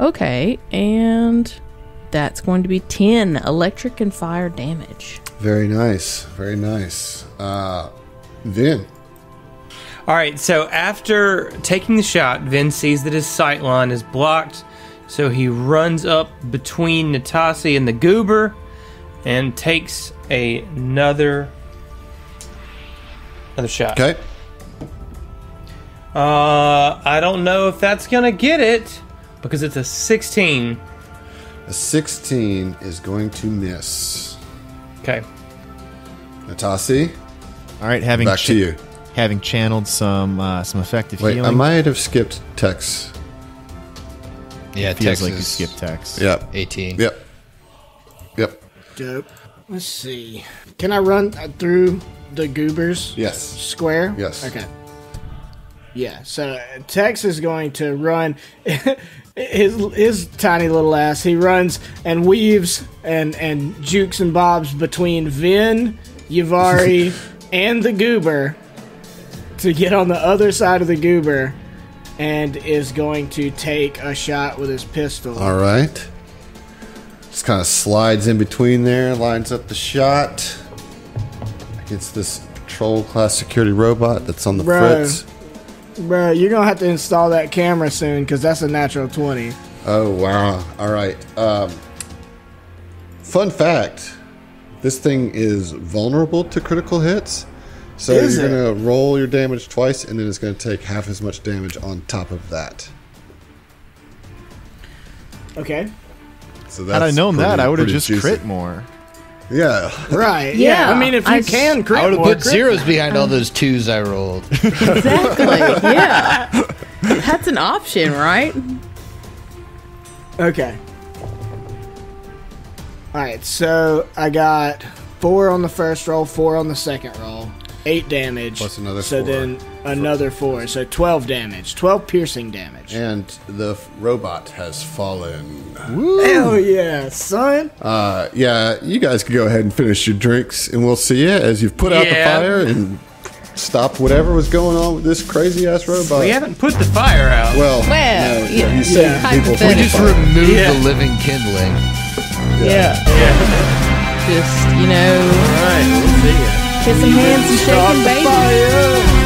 okay, and that's going to be ten electric and fire damage. Very nice, very nice. Uh, Vin. All right, so after taking the shot, Vin sees that his sight line is blocked, so he runs up between Natasi and the goober, and takes a, another. Another shot. Okay. Uh, I don't know if that's going to get it because it's a sixteen. A sixteen is going to miss. Okay. Natasi. All right, having back to you. having channeled some uh, some effective Wait, healing. I might have skipped Tex. Yeah, it feels Tex like you skipped Tex. Yep. eighteen. Yep. Yep. Dope. Let's see. Can I run through the goobers? Yes. Square? Yes. Okay. Yeah, so Tex is going to run his his tiny little ass. He runs and weaves and, and jukes and bobs between Vin, Yvari, and the goober to get on the other side of the goober, and is going to take a shot with his pistol. All right. Just kind of slides in between there, lines up the shot against this patrol class security robot that's on the Bro. fritz. Bro, you're going to have to install that camera soon, because that's a natural twenty. Oh, wow. All right. Um, fun fact. This thing is vulnerable to critical hits. So is you're going to roll your damage twice, and then it's going to take half as much damage on top of that. Okay. So that's Had I known pretty, that, I would have just juicy. crit more. Yeah. Right. Yeah. yeah. I mean, if you I can crit, I would have put zeros behind um, all those twos I rolled. Exactly. Yeah. That's an option, right? Okay. All right. So I got four on the first roll, four on the second roll, eight damage. Plus another so four. So then another four. So twelve damage. Twelve piercing damage. And the robot has fallen. Woo. Hell yeah, son. Uh, yeah, you guys can go ahead and finish your drinks, and we'll see you as you've put yeah. out the fire and stopped whatever was going on with this crazy-ass robot. We haven't put the fire out. Well, well no, yeah. you saved yeah. people from We just fire. removed yeah. the living kindling. Yeah. yeah. yeah. Just, you know. All right, we'll see ya. Kissing hands and shaking babies.